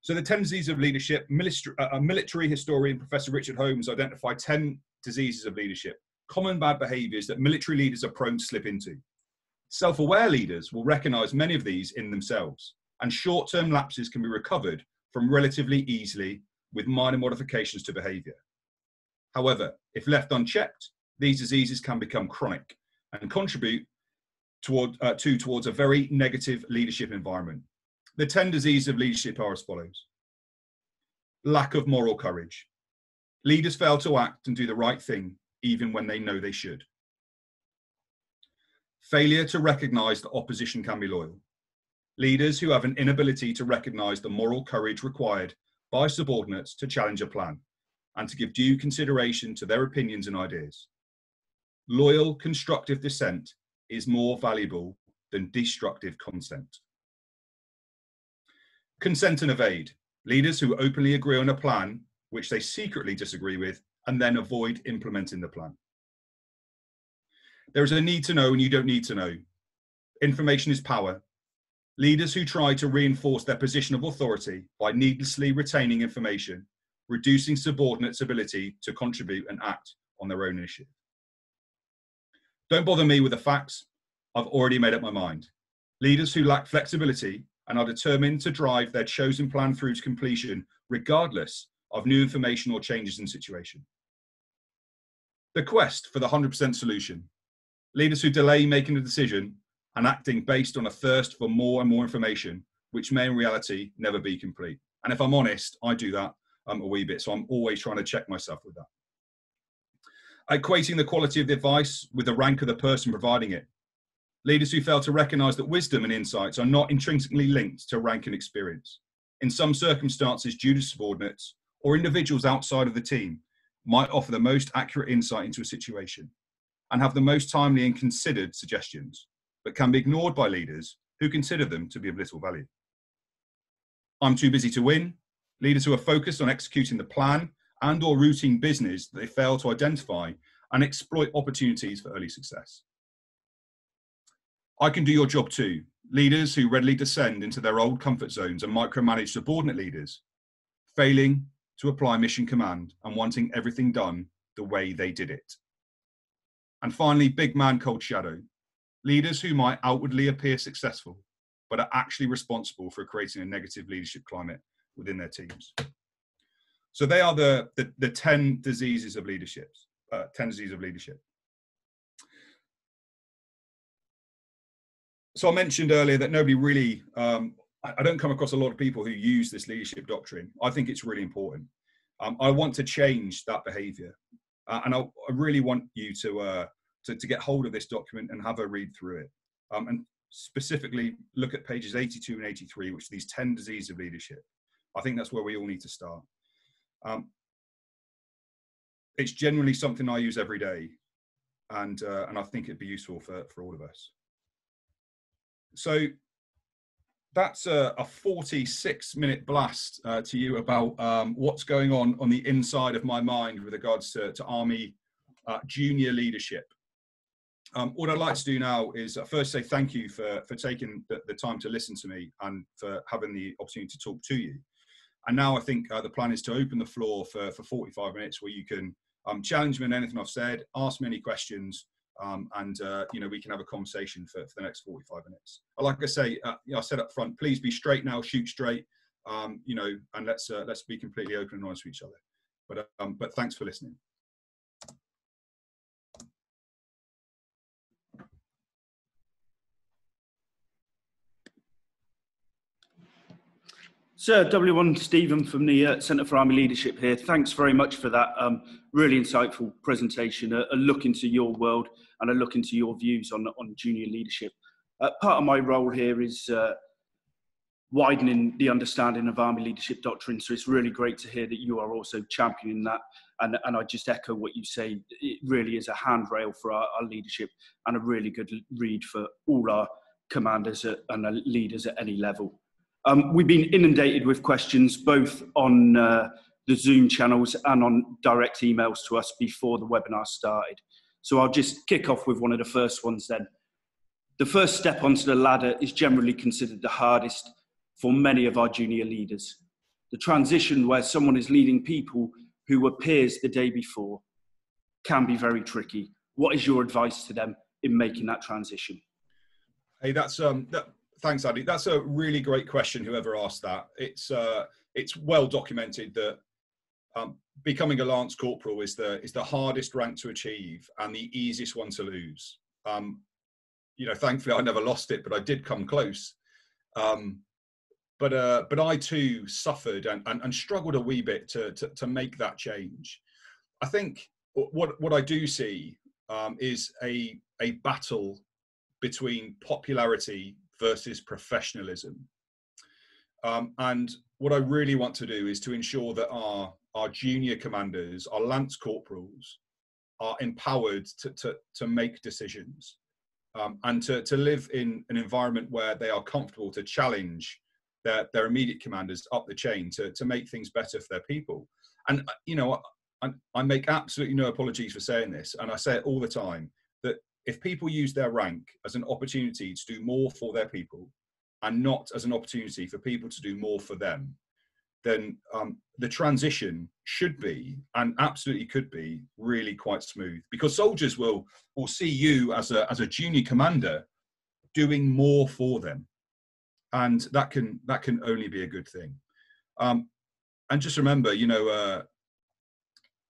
So the ten diseases of leadership, military, uh, military historian Professor Richard Holmes identified ten diseases of leadership, common bad behaviours that military leaders are prone to slip into. Self-aware leaders will recognise many of these in themselves, and short-term lapses can be recovered from relatively easily with minor modifications to behaviour. However, if left unchecked, these diseases can become chronic and contribute toward, uh, to, towards a very negative leadership environment. The ten diseases of leadership are as follows. Lack of moral courage. Leaders fail to act and do the right thing, even when they know they should. Failure to recognise that opposition can be loyal. Leaders who have an inability to recognise the moral courage required by subordinates to challenge a plan and to give due consideration to their opinions and ideas. Loyal, constructive dissent is more valuable than destructive consent. Consent and evade. Leaders who openly agree on a plan, which they secretly disagree with, and then avoid implementing the plan. There is a need to know and you don't need to know. Information is power. Leaders who try to reinforce their position of authority by needlessly retaining information, reducing subordinates' ability to contribute and act on their own initiative. Don't bother me with the facts. I've already made up my mind. Leaders who lack flexibility and are determined to drive their chosen plan through to completion, regardless of new information or changes in situation. The quest for the one hundred percent solution. Leaders who delay making a decision and acting based on a thirst for more and more information, which may in reality never be complete. And if I'm honest, I do that um, a wee bit, so I'm always trying to check myself with that. Equating the quality of the advice with the rank of the person providing it. Leaders who fail to recognise that wisdom and insights are not intrinsically linked to rank and experience. In some circumstances, junior subordinates or individuals outside of the team might offer the most accurate insight into a situation and have the most timely and considered suggestions, but can be ignored by leaders who consider them to be of little value. I'm too busy to win. Leaders who are focused on executing the plan and or routine business that they fail to identify and exploit opportunities for early success. I can do your job too. Leaders who readily descend into their old comfort zones and micromanage subordinate leaders, failing to apply mission command and wanting everything done the way they did it. And finally, big man cold shadow. Leaders who might outwardly appear successful, but are actually responsible for creating a negative leadership climate within their teams. So they are the, the, the ten diseases of leadership, uh, ten diseases of leadership. So I mentioned earlier that nobody really, um, I, I don't come across a lot of people who use this leadership doctrine. I think it's really important. Um, I want to change that behavior. Uh, and I, I really want you to, uh, to, to get hold of this document and have a read through it. Um, and specifically look at pages eighty-two and eighty-three, which are these ten diseases of leadership. I think that's where we all need to start. Um, it's generally something I use every day, and uh, and I think it'd be useful for, for all of us. So that's a, a forty-six minute blast uh, to you about um, what's going on on the inside of my mind with regards to, to Army uh, junior leadership. Um, what I'd like to do now is uh, first say thank you for, for taking the, the time to listen to me and for having the opportunity to talk to you. And now I think uh, the plan is to open the floor for, for forty-five minutes where you can um, challenge me on anything I've said, ask me any questions, um, and uh, you know, we can have a conversation for, for the next forty-five minutes. Like I say, uh, you know, I said up front, please be straight now, shoot straight, um, you know, and let's, uh, let's be completely open and honest with each other. But, um, but thanks for listening. Sir W one Stephen from the uh, Centre for Army Leadership here. Thanks very much for that um, really insightful presentation, a, a look into your world and a look into your views on, on junior leadership. Uh, part of my role here is uh, widening the understanding of Army leadership doctrine, so it's really great to hear that you are also championing that, and, and I just echo what you say. It really is a handrail for our, our leadership and a really good read for all our commanders at, and our leaders at any level. Um, we've been inundated with questions both on uh, the Zoom channels and on direct emails to us before the webinar started. So I'll just kick off with one of the first ones then. The first step onto the ladder is generally considered the hardest for many of our junior leaders. The transition where someone is leading people who were peers the day before can be very tricky. What is your advice to them in making that transition? Hey, that's... Um, that Thanks, Andy. That's a really great question, whoever asked that. It's, uh, it's well documented that um, becoming a Lance Corporal is the, is the hardest rank to achieve and the easiest one to lose. Um, you know, thankfully, I never lost it, but I did come close. Um, but, uh, but I, too, suffered and, and, and struggled a wee bit to, to, to make that change. I think what, what I do see um, is a, a battle between popularity versus professionalism. Um, and what I really want to do is to ensure that our, our junior commanders, our Lance Corporals, are empowered to, to, to make decisions um, and to, to live in an environment where they are comfortable to challenge their, their immediate commanders up the chain to, to make things better for their people. And, you know, I, I make absolutely no apologies for saying this, and I say it all the time, that if people use their rank as an opportunity to do more for their people and not as an opportunity for people to do more for them, then um, the transition should be, and absolutely could be, really quite smooth, because soldiers will, will see you as a, as a junior commander doing more for them. And that can, that can only be a good thing. Um, and just remember, you know, uh,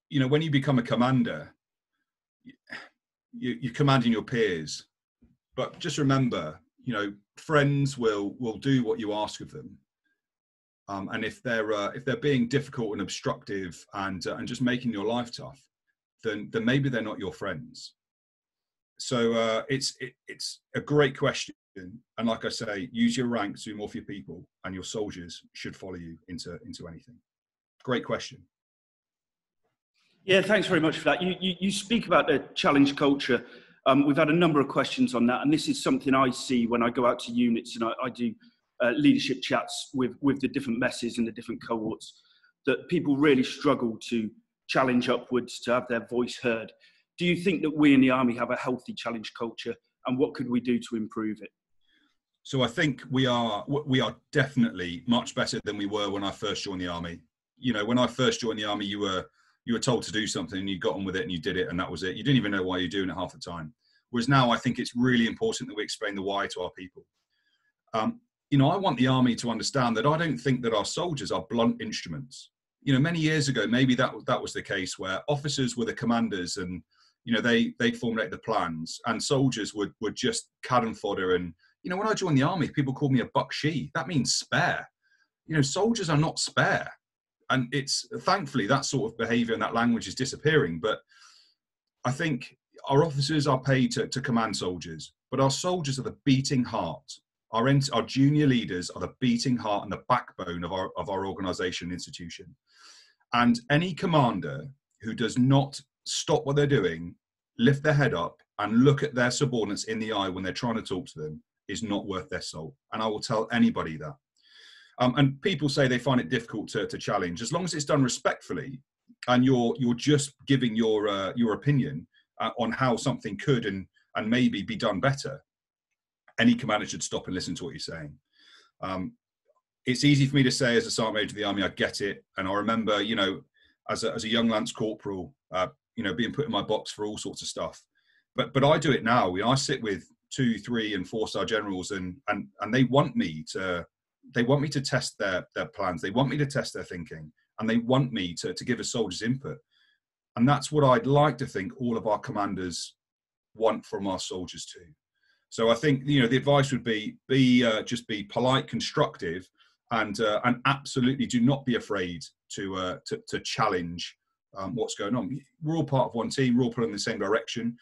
you know, when you become a commander, you, you're commanding your peers, but just remember, you know, friends will will do what you ask of them, um, and if they're uh, if they're being difficult and obstructive and uh, and just making your life tough, then then maybe they're not your friends. So uh, it's it, it's a great question, and like I say, use your rank to do more for your people, and your soldiers should follow you into into anything. Great question. Yeah, thanks very much for that. You, you, you speak about the challenge culture. Um, we've had a number of questions on that, and this is something I see when I go out to units and I, I do uh, leadership chats with, with the different messes and the different cohorts, that people really struggle to challenge upwards, to have their voice heard. Do you think that we in the Army have a healthy challenge culture, and what could we do to improve it? So I think we are, we are definitely much better than we were when I first joined the Army. you know, when I first joined the Army, you were, you were told to do something and you got on with it and you did it and that was it. You didn't even know why you're doing it half the time. Whereas now I think it's really important that we explain the why to our people. Um, you know, I want the Army to understand that I don't think that our soldiers are blunt instruments. You know, many years ago, maybe that, that was the case where officers were the commanders and, you know, they, they formulated the plans and soldiers would, would just cannon fodder. And, you know, when I joined the Army, people called me a buckshee. That means spare. You know, soldiers are not spare. And it's, thankfully, that sort of behaviour and that language is disappearing. But I think our officers are paid to, to command soldiers, but our soldiers are the beating heart. Our, our junior leaders are the beating heart and the backbone of our, of our organisation and institution. And any commander who does not stop what they're doing, lift their head up and look at their subordinates in the eye when they're trying to talk to them is not worth their salt. And I will tell anybody that. Um, and people say they find it difficult to, to challenge. As long as it's done respectfully and you're, you're just giving your, uh, your opinion uh, on how something could and, and maybe be done better, any commander should stop and listen to what you're saying. Um, it's easy for me to say as a sergeant major of the Army, I get it. And I remember, you know, as a, as a young Lance Corporal, uh, you know, being put in my box for all sorts of stuff. But, but I do it now. You know, I sit with two, three and four star generals and, and, and they want me to, they want me to test their, their plans. They want me to test their thinking and they want me to, to give a soldier's input. And that's what I'd like to think all of our commanders want from our soldiers too. So I think, you know, the advice would be, be uh, just be polite, constructive, and, uh, and absolutely do not be afraid to, uh, to, to challenge um, what's going on. We're all part of one team, we're all pulling in the same direction.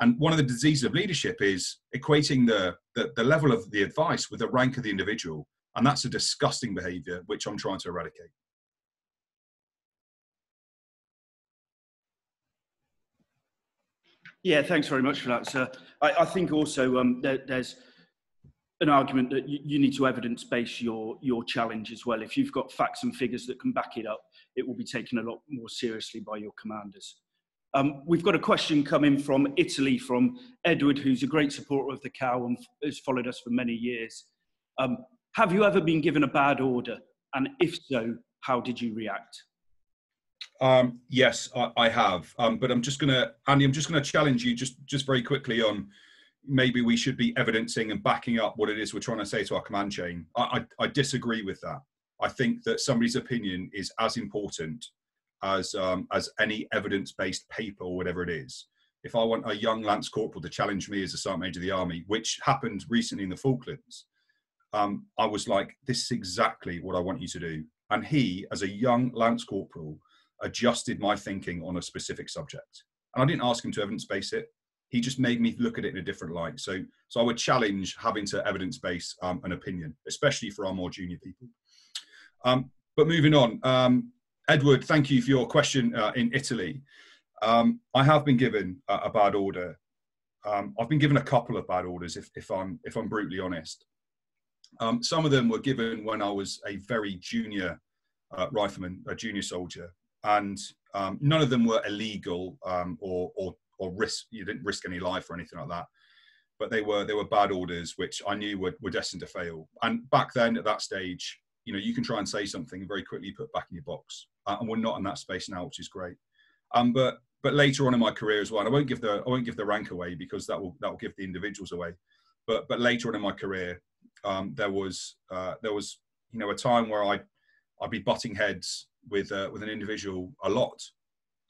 And one of the diseases of leadership is equating the, the, the level of the advice with the rank of the individual. And that's a disgusting behaviour, which I'm trying to eradicate. Yeah, thanks very much for that, sir. I, I think also um, there, there's an argument that you, you need to evidence base your, your challenge as well. If you've got facts and figures that can back it up, it will be taken a lot more seriously by your commanders. Um, we've got a question coming from Italy, from Edward, who's a great supporter of the C A O and has followed us for many years. Um, have you ever been given a bad order? And if so, how did you react? Um, yes, I, I have, um, but I'm just going to, Andy, I'm just going to challenge you just, just very quickly on maybe we should be evidencing and backing up what it is we're trying to say to our command chain. I, I, I disagree with that. I think that somebody's opinion is as important as, um, as any evidence-based paper or whatever it is. If I want a young Lance Corporal to challenge me as a Sergeant Major of the Army, which happened recently in the Falklands, um, I was like, this is exactly what I want you to do. And he, as a young Lance Corporal, adjusted my thinking on a specific subject. And I didn't ask him to evidence-base it. He just made me look at it in a different light. So, so I would challenge having to evidence-base um, an opinion, especially for our more junior people. Um, but moving on, um, Edward, thank you for your question uh, in Italy. Um, I have been given a, a bad order. Um, I've been given a couple of bad orders, if, if, I'm, if I'm brutally honest. Um, some of them were given when I was a very junior uh, rifleman, a junior soldier. And um, none of them were illegal um, or, or, or risk, you didn't risk any life or anything like that. But they were, they were bad orders, which I knew were, were destined to fail. And back then at that stage, you know, you can try and say something and very quickly put back in your box. Uh, and we're not in that space now, which is great. Um, but, but later on in my career as well, and I won't give the, I won't give the rank away because that will, that will give the individuals away. But, but later on in my career, um, there was, uh, there was, you know, a time where I, I'd be butting heads with uh, with an individual a lot,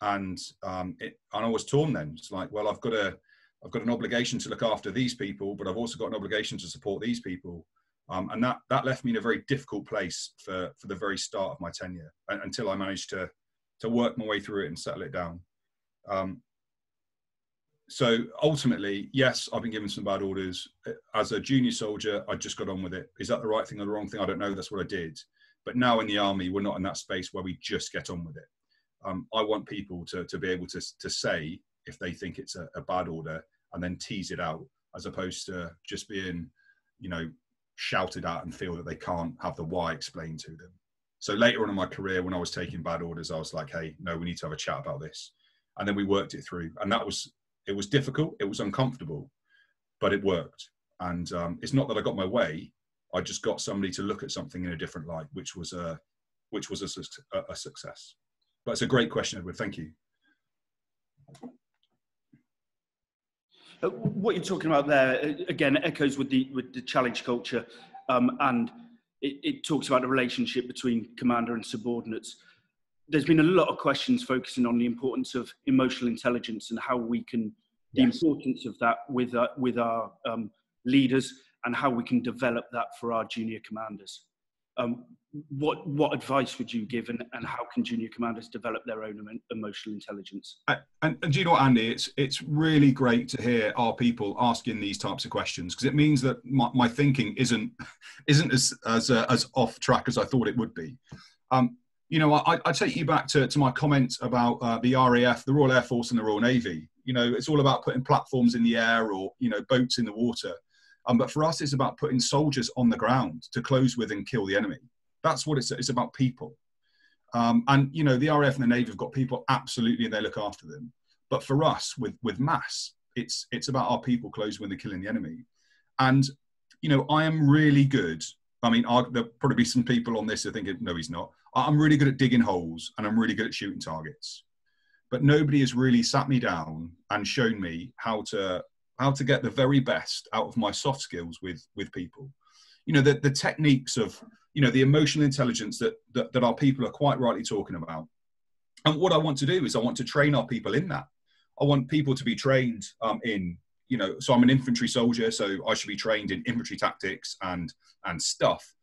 and um, it, and I was torn then. It's like, well, I've got a I've got an obligation to look after these people, but I've also got an obligation to support these people, um, and that that left me in a very difficult place for for the very start of my tenure until I managed to to work my way through it and settle it down. Um, so ultimately, yes, I've been given some bad orders as a junior soldier. I just got on with it. Is that the right thing or the wrong thing? I don't know. That's what I did. But now in the Army, we're not in that space where we just get on with it. Um, I want people to, to be able to, to say if they think it's a, a bad order and then tease it out, as opposed to just being, you know, shouted at and feel that they can't have the why explained to them. So later on in my career, when I was taking bad orders, I was like, hey, no, we need to have a chat about this. And then we worked it through. And that was, it was difficult, it was uncomfortable, but it worked. And um, it's not that I got my way, I just got somebody to look at something in a different light, which was a, which was a, a success. But it's a great question, Edward. Thank you. Uh, what you're talking about there, again, echoes with the, with the challenge culture, um, and it, it talks about the relationship between commander and subordinates. There's been a lot of questions focusing on the importance of emotional intelligence and how we can, yes, the importance of that with our, with our um, leaders and how we can develop that for our junior commanders. Um, what, what advice would you give, and, and how can junior commanders develop their own emotional intelligence? And, and, and do you know what, Andy, it's, it's really great to hear our people asking these types of questions, because it means that my, my thinking isn't, isn't as, as, uh, as off track as I thought it would be. Um, You know, I, I take you back to, to my comments about uh, the R A F, the Royal Air Force and the Royal Navy. You know, it's all about putting platforms in the air or, you know, boats in the water. Um, but for us, it's about putting soldiers on the ground to close with and kill the enemy. That's what it's, it's about people. Um, and, you know, the R A F and the Navy have got people, absolutely, and they look after them. But for us, with, with mass, it's, it's about our people closing with and killing the enemy. And, you know, I am really good. I mean, I'll, there'll probably be some people on this who are thinking, no, he's not. I'm really good at digging holes and I'm really good at shooting targets, but nobody has really sat me down and shown me how to, how to get the very best out of my soft skills with, with people. You know, the, the techniques of, you know, the emotional intelligence that, that, that our people are quite rightly talking about. And what I want to do is I want to train our people in that. I want people to be trained um, in, you know, so I'm an infantry soldier, so I should be trained in infantry tactics and, and stuff.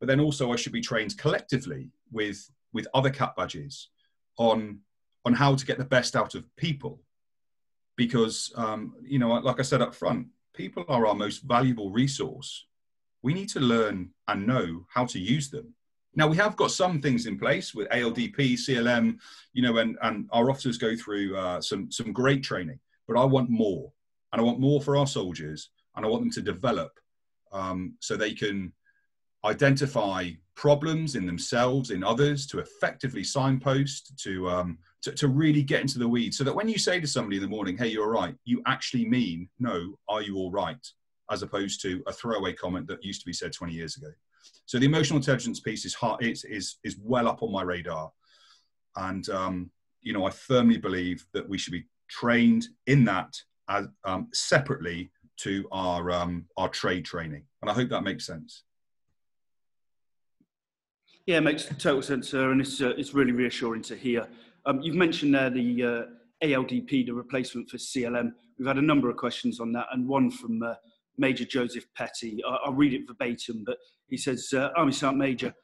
But then also I should be trained collectively with, with other cat badges on, on how to get the best out of people. Because, um, you know, like I said up front, people are our most valuable resource. We need to learn and know how to use them. Now, we have got some things in place with A L D P, C L M, you know, and, and our officers go through uh, some, some great training, but I want more. And I want more for our soldiers, and I want them to develop um, so they can identify problems in themselves, in others, to effectively signpost, to, um, to, to really get into the weeds, so that when you say to somebody in the morning, hey, you're all right, you actually mean, no, are you all right? As opposed to a throwaway comment that used to be said twenty years ago. So the emotional intelligence piece is, hard, is, is, is well up on my radar. And, um, you know, I firmly believe that we should be trained in that as, um, separately to our, um, our trade training. And I hope that makes sense. Yeah, it makes total sense, sir, and it's, uh, it's really reassuring to hear. Um, you've mentioned there the uh, A L D P, the replacement for C L M. We've had a number of questions on that, and one from uh, Major Joseph Petty. I I'll read it verbatim, but he says, uh, Army Sergeant Major,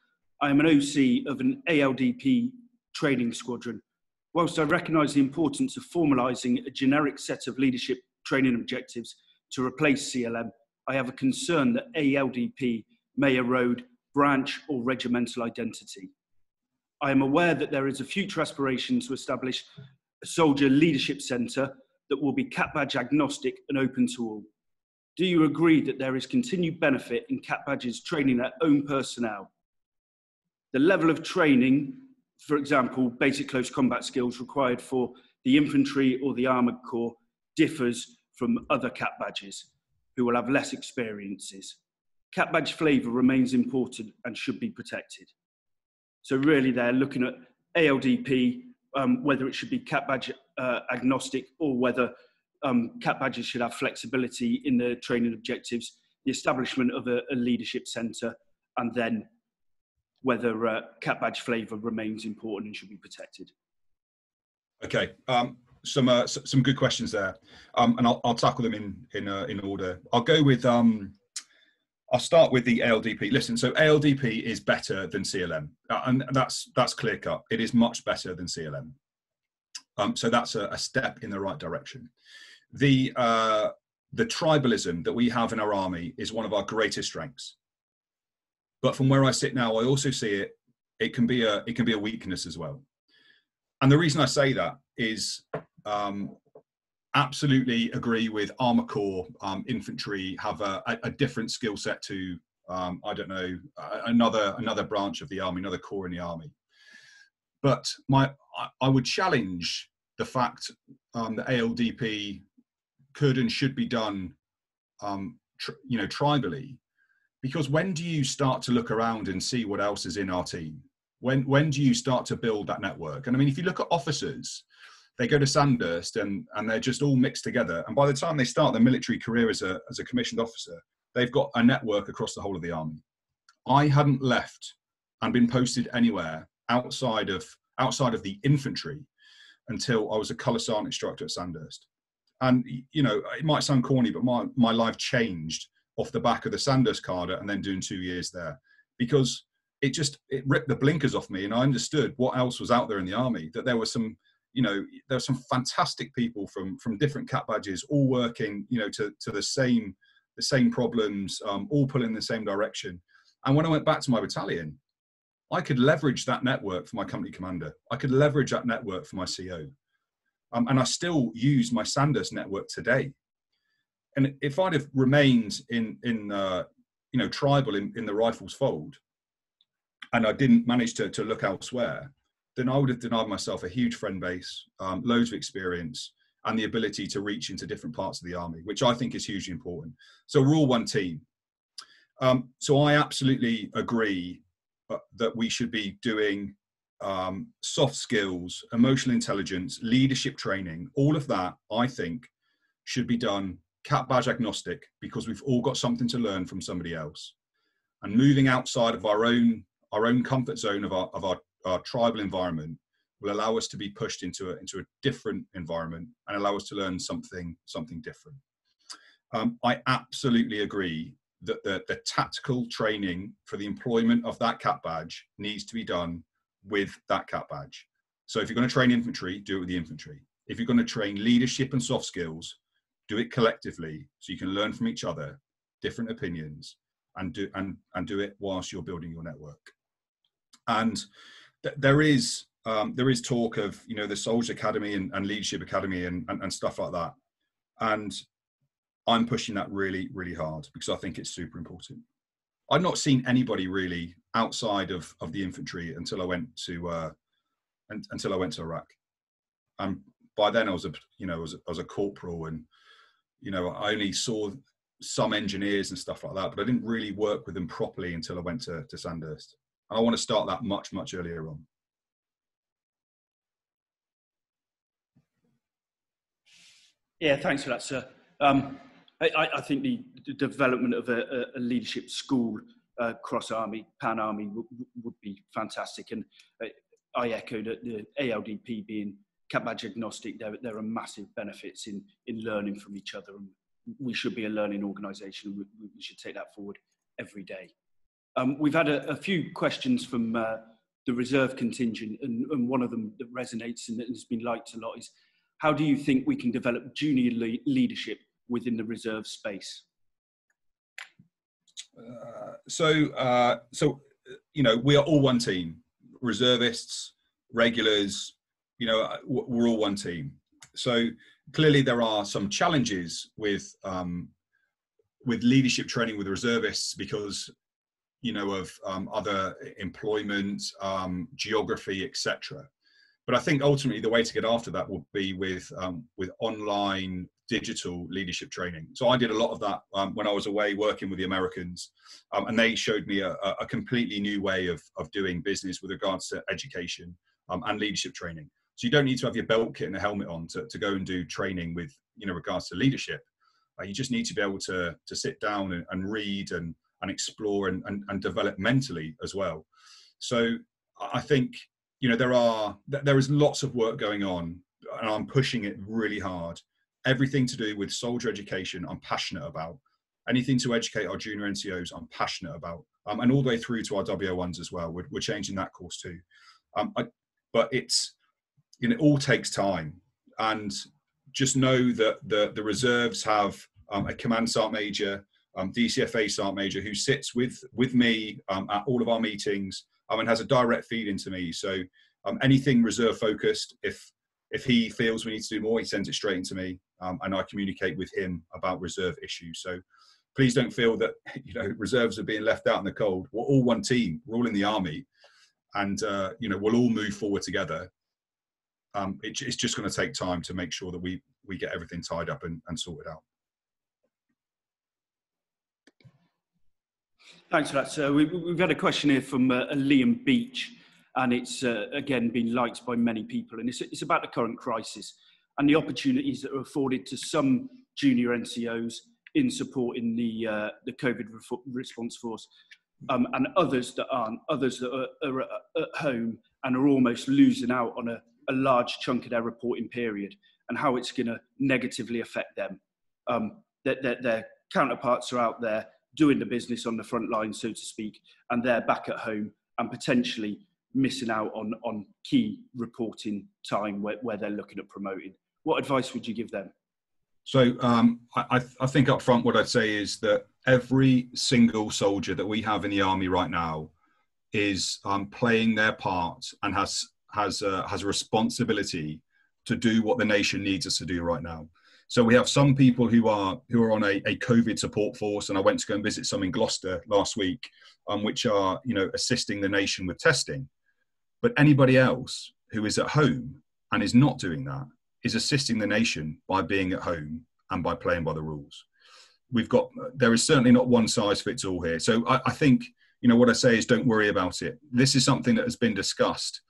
I am an O C of an A L D P training squadron. Whilst I recognise the importance of formalising a generic set of leadership training objectives to replace C L M, I have a concern that A L D P may erode branch or regimental identity. I am aware that there is a future aspiration to establish a soldier leadership centre that will be cat badge agnostic and open to all. Do you agree that there is continued benefit in cat badges training their own personnel? The level of training, for example, basic close combat skills required for the infantry or the armoured corps differs from other cat badges who will have less experiences. Cat badge flavour remains important and should be protected. So really they're looking at A L D P, um, whether it should be cat badge uh, agnostic or whether um, cat badges should have flexibility in their training objectives, the establishment of a, a leadership centre, and then whether uh, cat badge flavour remains important and should be protected. Okay. Um Some uh, some good questions there, um, and I'll, I'll tackle them in in uh, in order. I'll go with um, I'll start with the A L D P. Listen, so A L D P is better than C L M, uh, and that's that's clear cut. It is much better than C L M, um, so that's a, a step in the right direction. The uh, the tribalism that we have in our army is one of our greatest strengths, but from where I sit now, I also see it. It can be a it can be a weakness as well, and the reason I say that is. Um, absolutely agree with Armour Corps, um, infantry have a, a, a different skill set to, um, I don't know, another, another branch of the army, another corps in the army. But my, I would challenge the fact um, that A L D P could and should be done, um, tr you know, tribally, because when do you start to look around and see what else is in our team? When, when do you start to build that network? And I mean, if you look at officers, they go to Sandhurst and, and they're just all mixed together. And by the time they start their military career as a, as a commissioned officer, they've got a network across the whole of the army. I hadn't left and been posted anywhere outside of, outside of the infantry until I was a colour sergeant instructor at Sandhurst. And, you know, it might sound corny, but my, my life changed off the back of the Sandhurst cadre and then doing two years there, because it just, it ripped the blinkers off me. And I understood what else was out there in the army, that there were some, you know, there were some fantastic people from, from different cat badges, all working, you know, to, to the same, the same problems, um, all pulling in the same direction. And when I went back to my battalion, I could leverage that network for my company commander. I could leverage that network for my C O. Um, and I still use my Sandhurst network today. And if I'd have remained in, in uh, you know, tribal in, in the Rifles fold, and I didn't manage to, to look elsewhere, then I would have denied myself a huge friend base, um, loads of experience, and the ability to reach into different parts of the army, which I think is hugely important. So we're all one team. Um, so I absolutely agree that we should be doing um, soft skills, emotional intelligence, leadership training, all of that, I think, should be done cat badge agnostic, because we've all got something to learn from somebody else. And moving outside of our own, our own comfort zone of our, of our, our tribal environment will allow us to be pushed into a, into a different environment and allow us to learn something, something different. Um, I absolutely agree that the, the tactical training for the employment of that cat badge needs to be done with that cat badge. So if you're going to train infantry, do it with the infantry. If you're going to train leadership and soft skills, do it collectively so you can learn from each other, different opinions, and do, and, and do it whilst you're building your network. And th there is, um, there is talk of, you know, the Soldier Academy and, and Leadership Academy and, and, and stuff like that. And I'm pushing that really, really hard because I think it's super important. I've not seen anybody really outside of, of the infantry until I went to, uh, and, until I went to Iraq. And by then I was a, you know, I was, I was a corporal, and, you know, I only saw some engineers and stuff like that, but I didn't really work with them properly until I went to, to Sandhurst. And I want to start that much, much earlier on. Yeah, thanks for that, sir. Um, I, I think the, the development of a, a leadership school uh, cross-army, pan-army would be fantastic. And I, I echo that the A L D P being cat badge agnostic, there, there are massive benefits in, in learning from each other. And we should be a learning organisation. We, we should take that forward every day. Um, we've had a, a few questions from uh, the reserve contingent, and, and one of them that resonates and has been liked a lot is, how do you think we can develop junior le leadership within the reserve space? Uh, so, uh, so, you know, we are all one team. Reservists, regulars, you know, we're all one team. So clearly there are some challenges with, um, with leadership training with reservists because, you know, of um, other employment, um, geography, et cetera. But I think ultimately the way to get after that will be with, um, with online digital leadership training. So I did a lot of that um, when I was away working with the Americans, um, and they showed me a, a completely new way of, of doing business with regards to education um, and leadership training. So you don't need to have your belt kit and a helmet on to, to go and do training with, you know, regards to leadership. Uh, you just need to be able to, to sit down and, and read and, and explore and, and, and develop mentally as well. So I think, you know, there are, there is lots of work going on, and I'm pushing it really hard. Everything to do with soldier education, I'm passionate about. Anything to educate our junior N C Os, I'm passionate about. Um, and all the way through to our W O ones as well. We're, we're changing that course too. Um, I, but it's, you know, it all takes time. And just know that the, the reserves have um, a command sergeant major, um, D C F A sergeant major, who sits with, with me um, at all of our meetings, Um, and has a direct feed into me. So um, anything reserve focused, if if he feels we need to do more, he sends it straight into me, um, and I communicate with him about reserve issues. So please don't feel that, you know, reserves are being left out in the cold. We're all one team. We're all in the army, and uh, you know, we'll all move forward together. Um, it, it's just going to take time to make sure that we we get everything tied up and, and sorted out. Thanks for that, sir. We've had a question here from uh, Liam Beach, and it's uh, again been liked by many people. And it's, it's about the current crisis and the opportunities that are afforded to some junior N C Os in supporting the, uh, the COVID response force, um, and others that aren't, others that are, are at home and are almost losing out on a, a large chunk of their reporting period, and how it's going to negatively affect them. Um, that their, their, their counterparts are out there doing the business on the front line, so to speak, and they're back at home and potentially missing out on, on key reporting time where, where they're looking at promoting. What advice would you give them? So um, I, I think up front what I'd say is that every single soldier that we have in the Army right now is um, playing their part and has, has, a, has a responsibility to do what the nation needs us to do right now. So we have some people who are, who are on a, a COVID support force, and I went to go and visit some in Gloucester last week, um, which are, you know, assisting the nation with testing. But anybody else who is at home and is not doing that is assisting the nation by being at home and by playing by the rules. We've got, there is certainly not one size fits all here. So I, I think, you know, what I say is don't worry about it. This is something that has been discussed.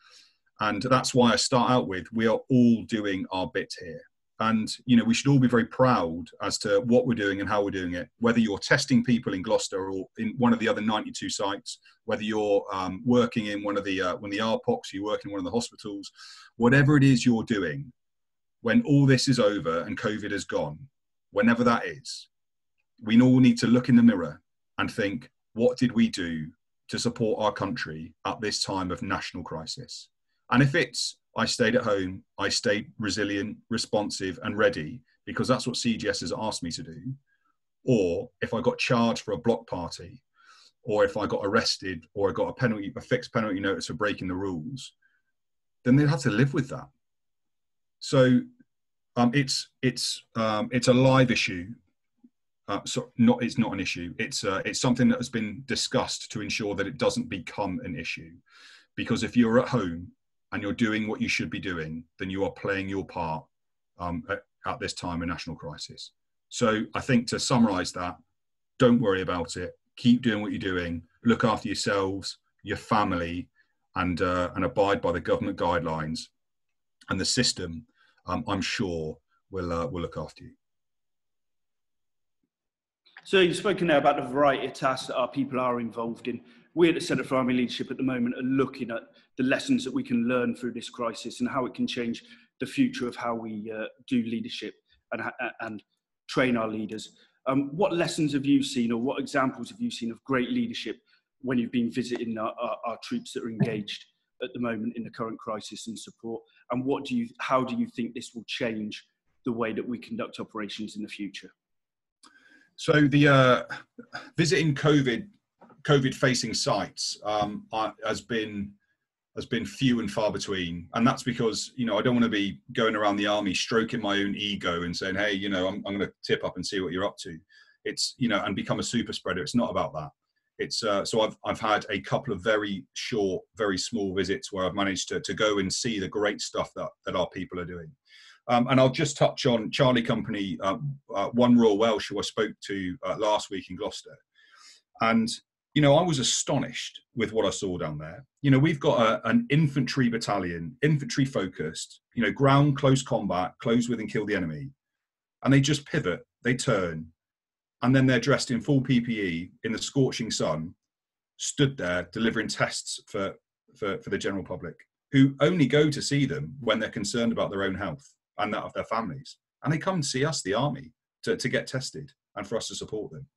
And that's why I start out with, we are all doing our bit here. And, you know, we should all be very proud as to what we're doing and how we're doing it, whether you're testing people in Gloucester or in one of the other ninety-two sites, whether you're um, working in one of the, uh, when the R P O Cs, you work in one of the hospitals, whatever it is you're doing. When all this is over and COVID is gone, whenever that is, we all need to look in the mirror and think, what did we do to support our country at this time of national crisis? And if it's, I stayed at home, I stayed resilient, responsive and ready, because that's what C G S has asked me to do. Or if I got charged for a block party, or if I got arrested, or I got a penalty, a fixed penalty notice for breaking the rules, then they'd have to live with that. So um, it's it's um, it's a live issue. Uh, so not it's not an issue. It's uh, it's something that has been discussed to ensure that it doesn't become an issue. Because if you're at home and you're doing what you should be doing, then you are playing your part um, at, at this time of national crisis. So I think to summarise that, don't worry about it. Keep doing what you're doing. Look after yourselves, your family, and uh, and abide by the government guidelines. And the system, um, I'm sure, will uh, will look after you. So you've spoken there about the variety of tasks that our people are involved in. We at the Centre for Army Leadership at the moment are looking at the lessons that we can learn through this crisis and how it can change the future of how we uh, do leadership and, and train our leaders. Um, what lessons have you seen, or what examples have you seen of great leadership when you've been visiting our, our, our troops that are engaged at the moment in the current crisis and support? And what do you, how do you think this will change the way that we conduct operations in the future? So the uh, visiting COVID, COVID facing sites um, are, has been has been few and far between, and that's because, you know, I don't want to be going around the Army stroking my own ego and saying, hey, you know, I'm, I'm going to tip up and see what you're up to. It's, you know, and become a super spreader. It's not about that. It's, uh, so I've, I've had a couple of very short, very small visits where I've managed to, to go and see the great stuff that, that our people are doing. Um, and I'll just touch on Charlie Company, uh, uh, One Royal Welsh, who I spoke to uh, last week in Gloucester. And, you know, I was astonished with what I saw down there. You know, we've got a, an infantry battalion, infantry focused, you know, ground, close combat, close with and kill the enemy. And they just pivot, they turn. And then they're dressed in full P P E in the scorching sun, stood there delivering tests for, for, for the general public, who only go to see them when they're concerned about their own health and that of their families. And they come and see us, the Army, to, to get tested and for us to support them.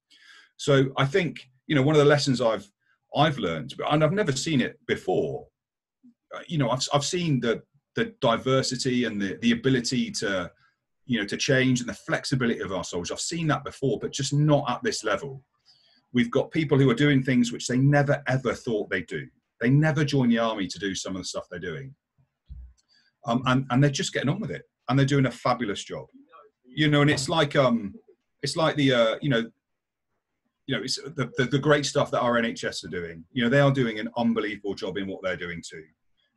So I think, you know, one of the lessons I've, I've learned, and I've never seen it before, you know, I've, I've seen the, the diversity and the, the ability to, you know, to change, and the flexibility of our soldiers. I've seen that before, but just not at this level. We've got people who are doing things which they never, ever thought they'd do. They never join the Army to do some of the stuff they're doing. Um, and, and they're just getting on with it. And they're doing a fabulous job. You know, and it's like, um, it's like the, uh, you know, you know, it's the, the, the great stuff that our N H S are doing. You know, they are doing an unbelievable job in what they're doing too.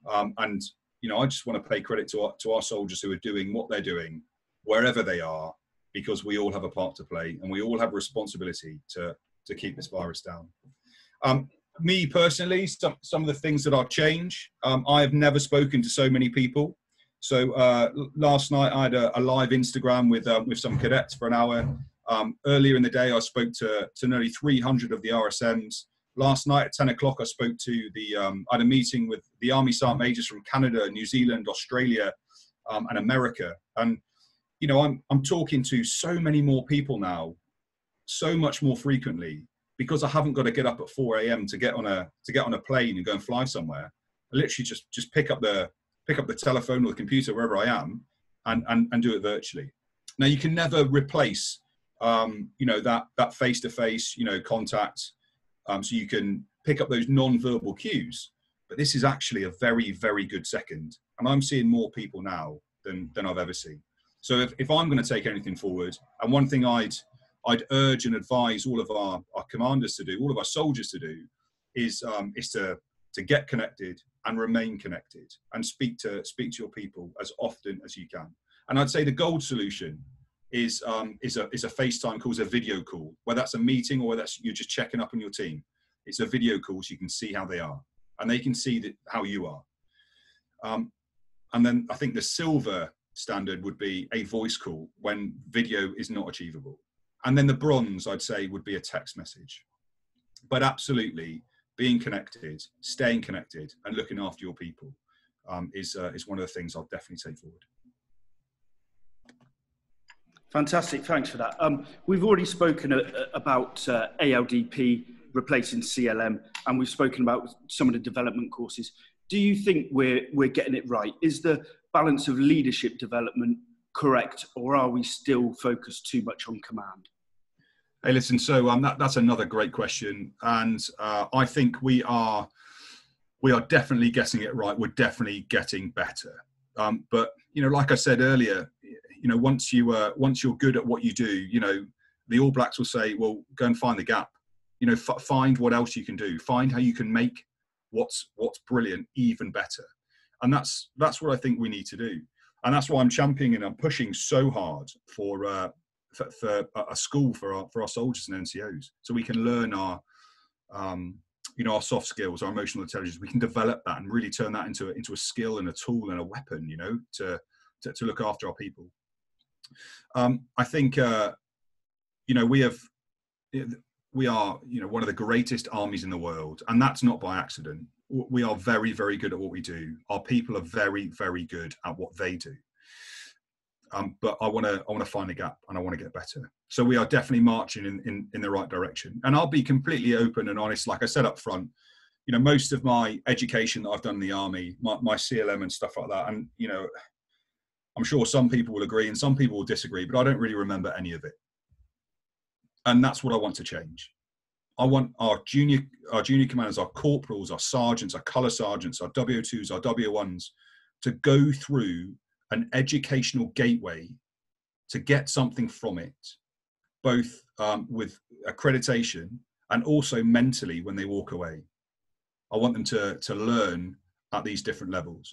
Um, and, you know, I just want to pay credit to our, to our soldiers who are doing what they're doing, wherever they are, because we all have a part to play and we all have responsibility to, to keep this virus down. Um, me personally, some, some of the things that I'll change. Um, I have never spoken to so many people. So uh, last night I had a, a live Instagram with, uh, with some cadets for an hour. Um, earlier in the day, I spoke to, to nearly three hundred of the R S Ms. Last night at ten o'clock, I spoke to the, um, I had a meeting with the Army Sergeant Majors from Canada, New Zealand, Australia, um, and America. And, you know, I'm, I'm talking to so many more people now, so much more frequently, because I haven't got to get up at four A M to get on a, to get on a plane and go and fly somewhere. I literally just, just pick up the, pick up the telephone or the computer wherever I am and, and, and do it virtually. Now you can never replace, um, you know, that, that face-to-face, you know, contact. Um, so you can pick up those non-verbal cues, but this is actually a very, very good second. And I'm seeing more people now than, than I've ever seen. So if, if I'm going to take anything forward, and one thing I'd, I'd urge and advise all of our, our commanders to do, all of our soldiers to do, is, um, is to, to get connected and remain connected and speak to, speak to your people as often as you can. And I'd say the gold solution is, um, is, a, is a FaceTime call, is a video call, whether that's a meeting or whether that's you're just checking up on your team. It's a video call so you can see how they are and they can see that, how you are. Um, and then I think the silver standard would be a voice call when video is not achievable. And then the bronze, I'd say, would be a text message. But absolutely, being connected, staying connected, and looking after your people um, is, uh, is one of the things I'll definitely take forward. Fantastic, thanks for that. Um, we've already spoken a, about uh, A L D P replacing C L M, and we've spoken about some of the development courses. Do you think we're, we're getting it right? Is the balance of leadership development correct, or are we still focused too much on command? Hey, listen, so um, that, that's another great question. And uh, I think we are, we are definitely getting it right. We're definitely getting better. Um, but, you know, like I said earlier, you know, once you uh, once you're good at what you do, you know, the All Blacks will say, well, go and find the gap, you know, f find what else you can do, find how you can make what's what's brilliant even better. And that's that's what I think we need to do. And that's why I'm championing and I'm pushing so hard for uh, for, for a school for our for our soldiers and N C Os, so we can learn our um, you know, our soft skills, our emotional intelligence. We can develop that and really turn that into a, into a skill and a tool and a weapon, you know, to to, to look after our people. Um, I think, uh, you know, we have, we are, you know, one of the greatest armies in the world, and that's not by accident. We are very, very good at what we do. Our people are very, very good at what they do. Um, but I want to, I want to find a gap, and I want to get better. So we are definitely marching in, in, in the right direction. And I'll be completely open and honest. Like I said up front, you know, most of my education that I've done in the army, my, my C L M and stuff like that, and you know, I'm sure some people will agree and some people will disagree, but I don't really remember any of it. And that's what I want to change. I want our junior, our junior commanders, our corporals, our sergeants, our colour sergeants, our W O twos, our W O ones to go through an educational gateway to get something from it, both um, with accreditation and also mentally when they walk away. I want them to, to learn at these different levels.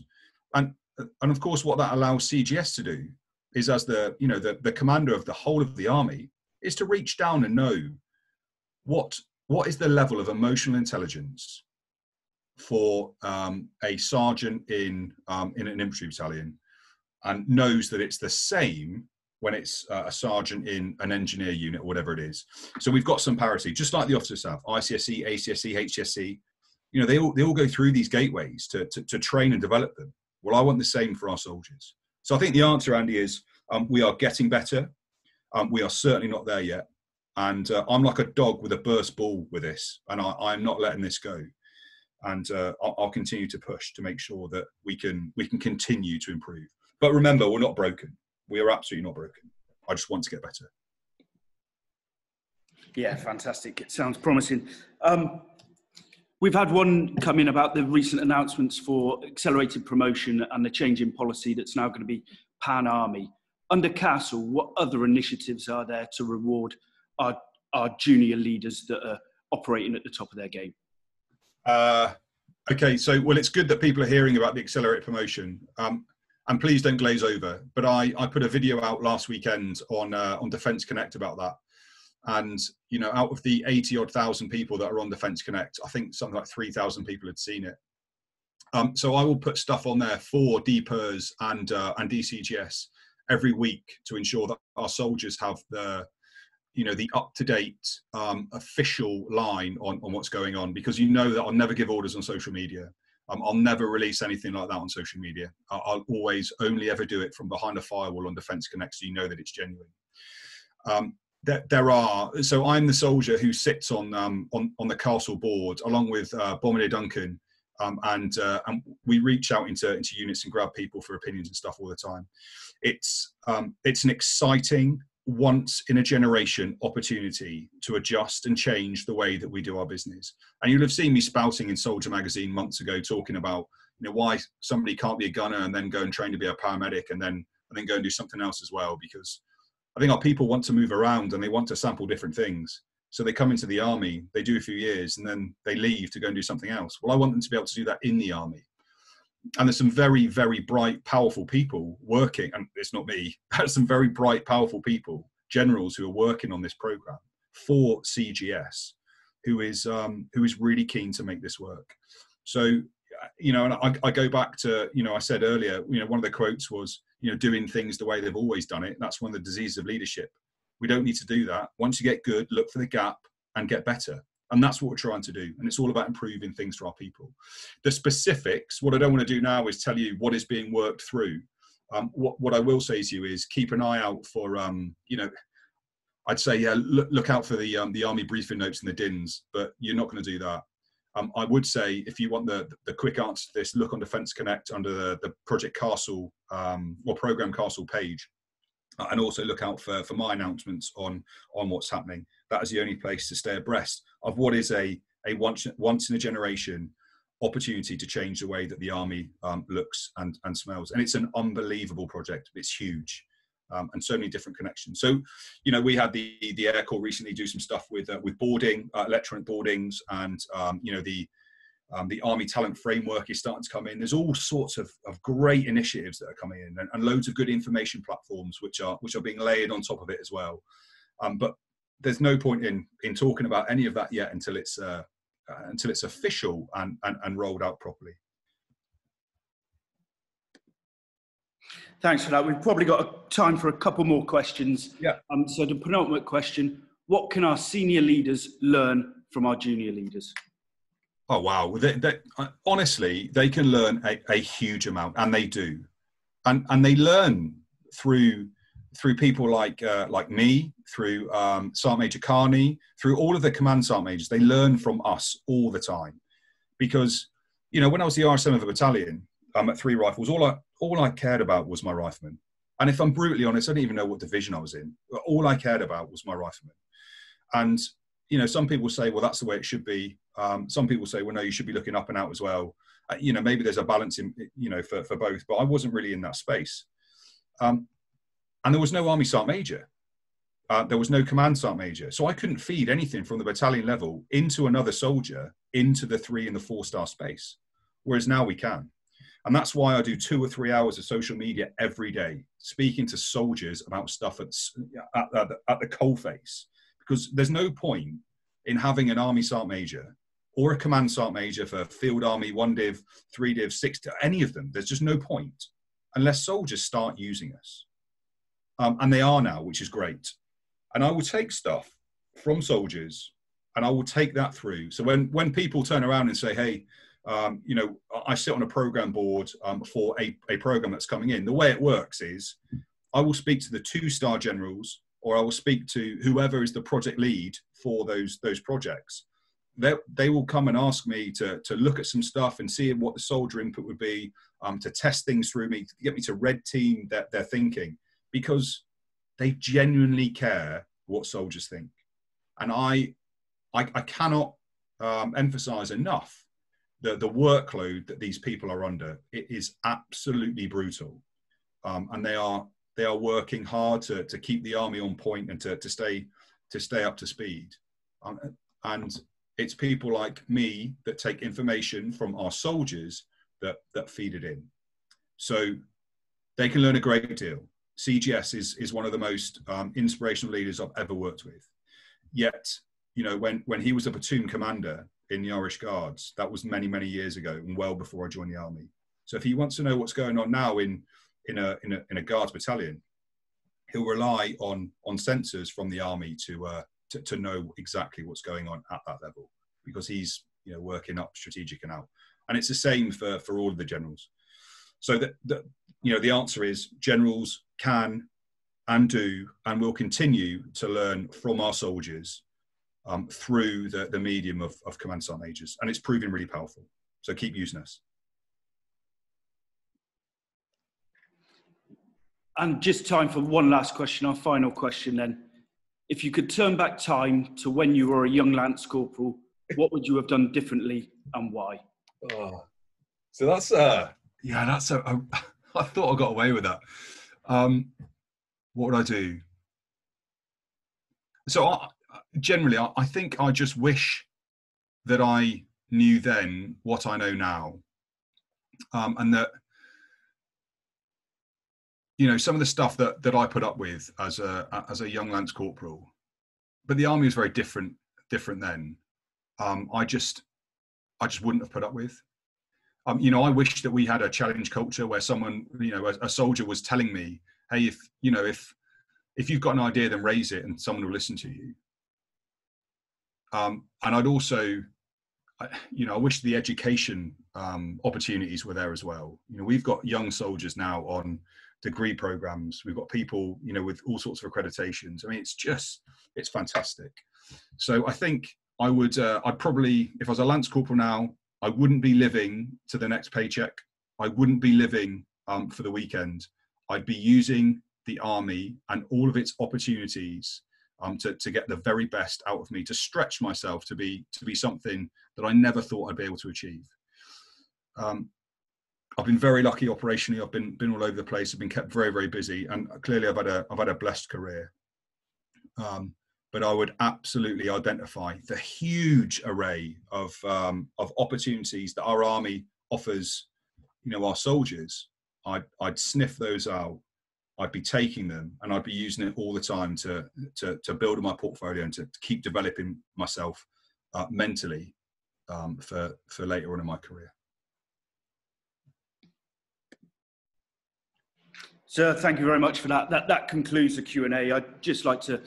And And of course, what that allows C G S to do is, as the, you know, the, the commander of the whole of the army, is to reach down and know what, what is the level of emotional intelligence for um, a sergeant in, um, in an infantry battalion, and knows that it's the same when it's uh, a sergeant in an engineer unit or whatever it is. So we've got some parity, just like the officers have, I C S E, A C S E, H S C, you know, they all, they all go through these gateways to, to, to train and develop them. Well, I want the same for our soldiers. So I think the answer, Andy, is um, we are getting better. Um, we are certainly not there yet. And uh, I'm like a dog with a burst ball with this, and I, I'm not letting this go. And uh, I'll, I'll continue to push to make sure that we can, we can continue to improve. But remember, we're not broken. We are absolutely not broken. I just want to get better. Yeah, fantastic. It sounds promising. Um, We've had one come in about the recent announcements for accelerated promotion and the change in policy that's now going to be pan-army. Under Castle, what other initiatives are there to reward our, our junior leaders that are operating at the top of their game? Uh, okay, so, well, it's good that people are hearing about the accelerated promotion. Um, and please don't glaze over, but I, I put a video out last weekend on, uh, on Defence Connect about that. And, you know, out of the eighty odd thousand people that are on Defence Connect, I think something like three thousand people had seen it. Um, so I will put stuff on there for D P E R S and, uh, and D C G S every week to ensure that our soldiers have the, you know, the up-to-date um, official line on, on what's going on, because you know that I'll never give orders on social media. Um, I'll never release anything like that on social media. I'll, I'll always only ever do it from behind a firewall on Defence Connect, so you know that it's genuine. Um, There, there are, so I'm the soldier who sits on um, on, on the Castle board along with uh, Bombardier Duncan, um, and, uh, and we reach out into, into units and grab people for opinions and stuff all the time. It's, um, it's an exciting, once in a generation opportunity to adjust and change the way that we do our business. And you'll have seen me spouting in Soldier magazine months ago talking about, you know, why somebody can't be a gunner and then go and train to be a paramedic and then, and then go and do something else as well, because I think our people want to move around and they want to sample different things. So they come into the army, they do a few years, and then they leave to go and do something else. Well, I want them to be able to do that in the army. And there's some very, very bright, powerful people working, and it's not me, there's some very bright, powerful people, generals who are working on this program for C G S, who is, um, who is really keen to make this work. So, you know, and I, I go back to, you know, I said earlier, you know, one of the quotes was, you know, doing things the way they've always done it. That's one of the diseases of leadership. We don't need to do that. Once you get good, look for the gap and get better. And that's what we're trying to do. And it's all about improving things for our people. The specifics, what I don't want to do now is tell you what is being worked through. Um, what, what I will say to you is keep an eye out for, um, you know, I'd say, yeah, look, look out for the, um, the Army briefing notes and the D I Ns, but you're not going to do that. Um, I would say if you want the, the quick answer to this, look on Defence Connect under the, the Project Castle um, or Programme Castle page, uh, and also look out for, for my announcements on, on what's happening. That is the only place to stay abreast of what is a, a once, once in a generation opportunity to change the way that the Army um, looks and, and smells. And it's an unbelievable project. It's huge. Um, and so many different connections. So, you know, we had the the Air Corps recently do some stuff with uh, with boarding, uh, electronic boardings, and um, you know, the um, the Army Talent Framework is starting to come in. There's all sorts of, of great initiatives that are coming in, and, and loads of good information platforms which are which are being layered on top of it as well. Um, but there's no point in in talking about any of that yet until it's uh, uh, until it's official and, and and rolled out properly. Thanks for that. We've probably got time for a couple more questions. Yeah. Um, so the penultimate question, what can our senior leaders learn from our junior leaders? Oh, wow. They, they, honestly, they can learn a, a huge amount, and they do. And, and they learn through, through people like, uh, like me, through um, Sergeant Major Carney, through all of the command sergeant majors. They learn from us all the time. Because, you know, when I was the R S M of a battalion, um, at Three Rifles, all I, all I cared about was my rifleman. And if I'm brutally honest, I didn't even know what division I was in. All I cared about was my rifleman. And, you know, some people say, well, that's the way it should be. Um, some people say, well, no, you should be looking up and out as well. Uh, you know, maybe there's a balance in, you know, for, for both, but I wasn't really in that space. Um, and there was no Army Sergeant Major. Uh, there was no Command Sergeant Major. So I couldn't feed anything from the battalion level into another soldier, into the three and the four star space. Whereas now we can. And that's why I do two or three hours of social media every day, speaking to soldiers about stuff at, at, at, the, at the coalface. Because there's no point in having an Army Sergeant Major or a Command Sergeant Major for Field Army, one Div, three Div, six Div, any of them. There's just no point unless soldiers start using us. Um, and they are now, which is great. And I will take stuff from soldiers and I will take that through. So when, when people turn around and say, hey, Um, you know, I sit on a program board um, for a, a program that's coming in. The way it works is I will speak to the two-star generals, or I will speak to whoever is the project lead for those, those projects. They, they will come and ask me to, to look at some stuff and see what the soldier input would be, um, to test things through me, to get me to red team their, their thinking, because they genuinely care what soldiers think. And I, I, I cannot um, emphasize enough The, the workload that these people are under. It is absolutely brutal, um, and they are they are working hard to, to keep the army on point and to, to stay to stay up to speed. Um, and it's people like me that take information from our soldiers that that feed it in, so they can learn a great deal. C G S is is one of the most um, inspirational leaders I've ever worked with. yet, you know, when, when he was a platoon commander in the Irish Guards, that was many, many years ago and well before I joined the Army. So if he wants to know what's going on now in, in, a, in, a, in a Guards battalion, he'll rely on, on sensors from the Army to, uh, to, to know exactly what's going on at that level, because he's, you know, working up strategic and out. And it's the same for, for all of the generals. So that, that, you know, the answer is generals can and do and will continue to learn from our soldiers um, through the, the medium of, of command sergeant majors. And it's proving really powerful. So keep using us. And just time for one last question, our final question then. If you could turn back time to when you were a young Lance Corporal, what would you have done differently and why? Oh, so that's, uh, yeah, that's, a, a, I thought I got away with that. Um, what would I do? So I, generally, I, I think I just wish that I knew then what I know now. Um, and that, you know, some of the stuff that, that I put up with as a, as a young Lance Corporal, but the Army was very different, different then. Um, I just, I just wouldn't have put up with. Um, you know, I wish that we had a challenge culture where someone, you know, a, a soldier was telling me, hey, if, you know, if, if you've got an idea, then raise it and someone will listen to you. Um, and I'd also, I, you know, I wish the education um, opportunities were there as well. You know, we've got young soldiers now on degree programs. We've got people, you know, with all sorts of accreditations. I mean, it's just, it's fantastic. So I think, I would, uh, I'd probably, if I was a Lance Corporal now, I wouldn't be living to the next paycheck. I wouldn't be living um, for the weekend. I'd be using the Army and all of its opportunities um, to, to get the very best out of me, to stretch myself to be, to be something that I never thought I'd be able to achieve. Um, I've been very lucky operationally. I've been, been all over the place. I've been kept very, very busy. And clearly I've had a, I've had a blessed career. Um, But I would absolutely identify the huge array of um, of opportunities that our Army offers, you know, our soldiers. I'd, I'd sniff those out. I'd be taking them, and I'd be using it all the time to to, to build my portfolio and to, to keep developing myself uh, mentally um, for for later on in my career. Sir, thank you very much for that. That that concludes the Q and A. I'd just like to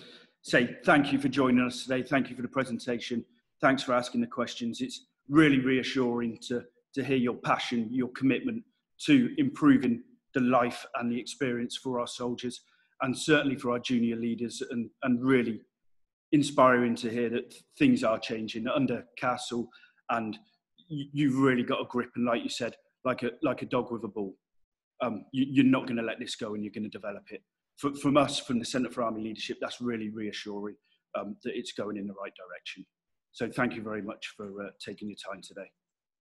say thank you for joining us today. Thank you for the presentation. Thanks for asking the questions. It's really reassuring to, to hear your passion, your commitment to improving the life and the experience for our soldiers, and certainly for our junior leaders, and, and really inspiring to hear that things are changing under Castle, and you, you've really got a grip. And like you said, like a, like a dog with a ball, um, you, you're not gonna let this go and you're gonna develop it. For, from us, from the Centre for Army Leadership, that's really reassuring um, that it's going in the right direction. So thank you very much for uh, taking your time today.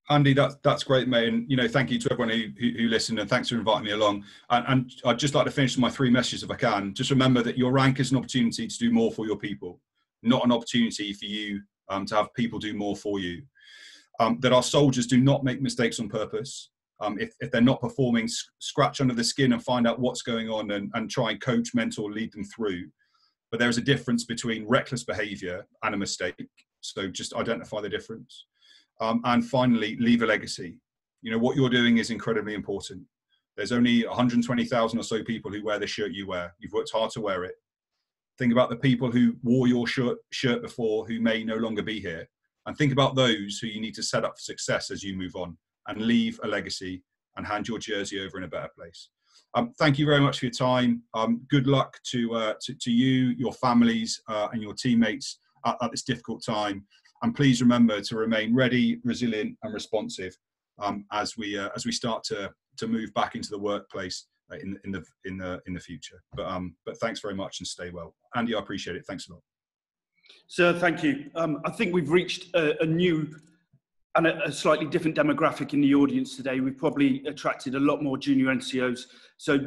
Andy, that's, that's great, mate. And, you know, thank you to everyone who, who, who listened, and thanks for inviting me along. And, and I'd just like to finish with my three messages if I can. Just remember that your rank is an opportunity to do more for your people, not an opportunity for you um, to have people do more for you. Um, that our soldiers do not make mistakes on purpose. Um, if, if they're not performing, scratch under the skin and find out what's going on, and, and try and coach, mentor, lead them through. But there is a difference between reckless behaviour and a mistake. So just identify the difference. Um, and finally, leave a legacy. You know, what you're doing is incredibly important. There's only one hundred twenty thousand or so people who wear the shirt you wear. You've worked hard to wear it. Think about the people who wore your shirt, shirt before, who may no longer be here. And think about those who you need to set up for success as you move on, and leave a legacy and hand your jersey over in a better place. Um, thank you very much for your time. Um, good luck to, uh, to, to you, your families uh, and your teammates at, at this difficult time. And please remember to remain ready, resilient and responsive um, as, we, uh, as we start to, to move back into the workplace uh, in, in, the, in, the, in the future. But, um, but thanks very much and stay well. Andy, I appreciate it. Thanks a lot. Sir, thank you. Um, I think we've reached a, a new and a slightly different demographic in the audience today. We've probably attracted a lot more junior N C Os. So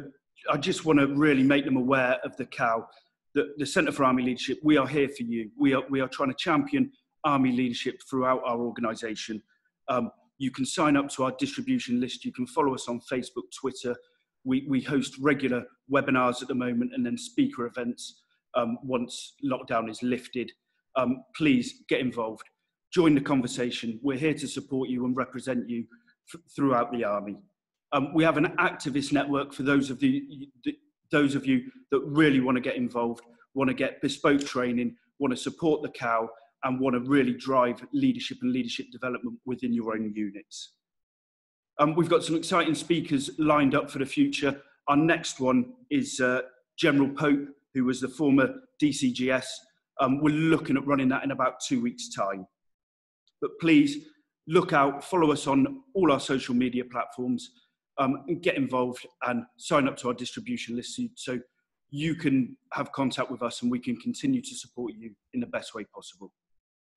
I just want to really make them aware of the C A L, the, the Centre for Army Leadership. We are here for you. We are, we are trying to champion Army leadership throughout our organisation. Um, you can sign up to our distribution list. You can follow us on Facebook, Twitter. We, we host regular webinars at the moment, and then speaker events um, once lockdown is lifted. um, please get involved. Join the conversation. We're here to support you and represent you throughout the Army. Um, we have an activist network for those of, the, the, those of you that really want to get involved, want to get bespoke training, want to support the C A O, and want to really drive leadership and leadership development within your own units. Um, we've got some exciting speakers lined up for the future. Our next one is uh, General Pope, who was the former D C G S. Um, we're looking at running that in about two weeks' time. But please look out, follow us on all our social media platforms, um, and get involved and sign up to our distribution list so you can have contact with us and we can continue to support you in the best way possible.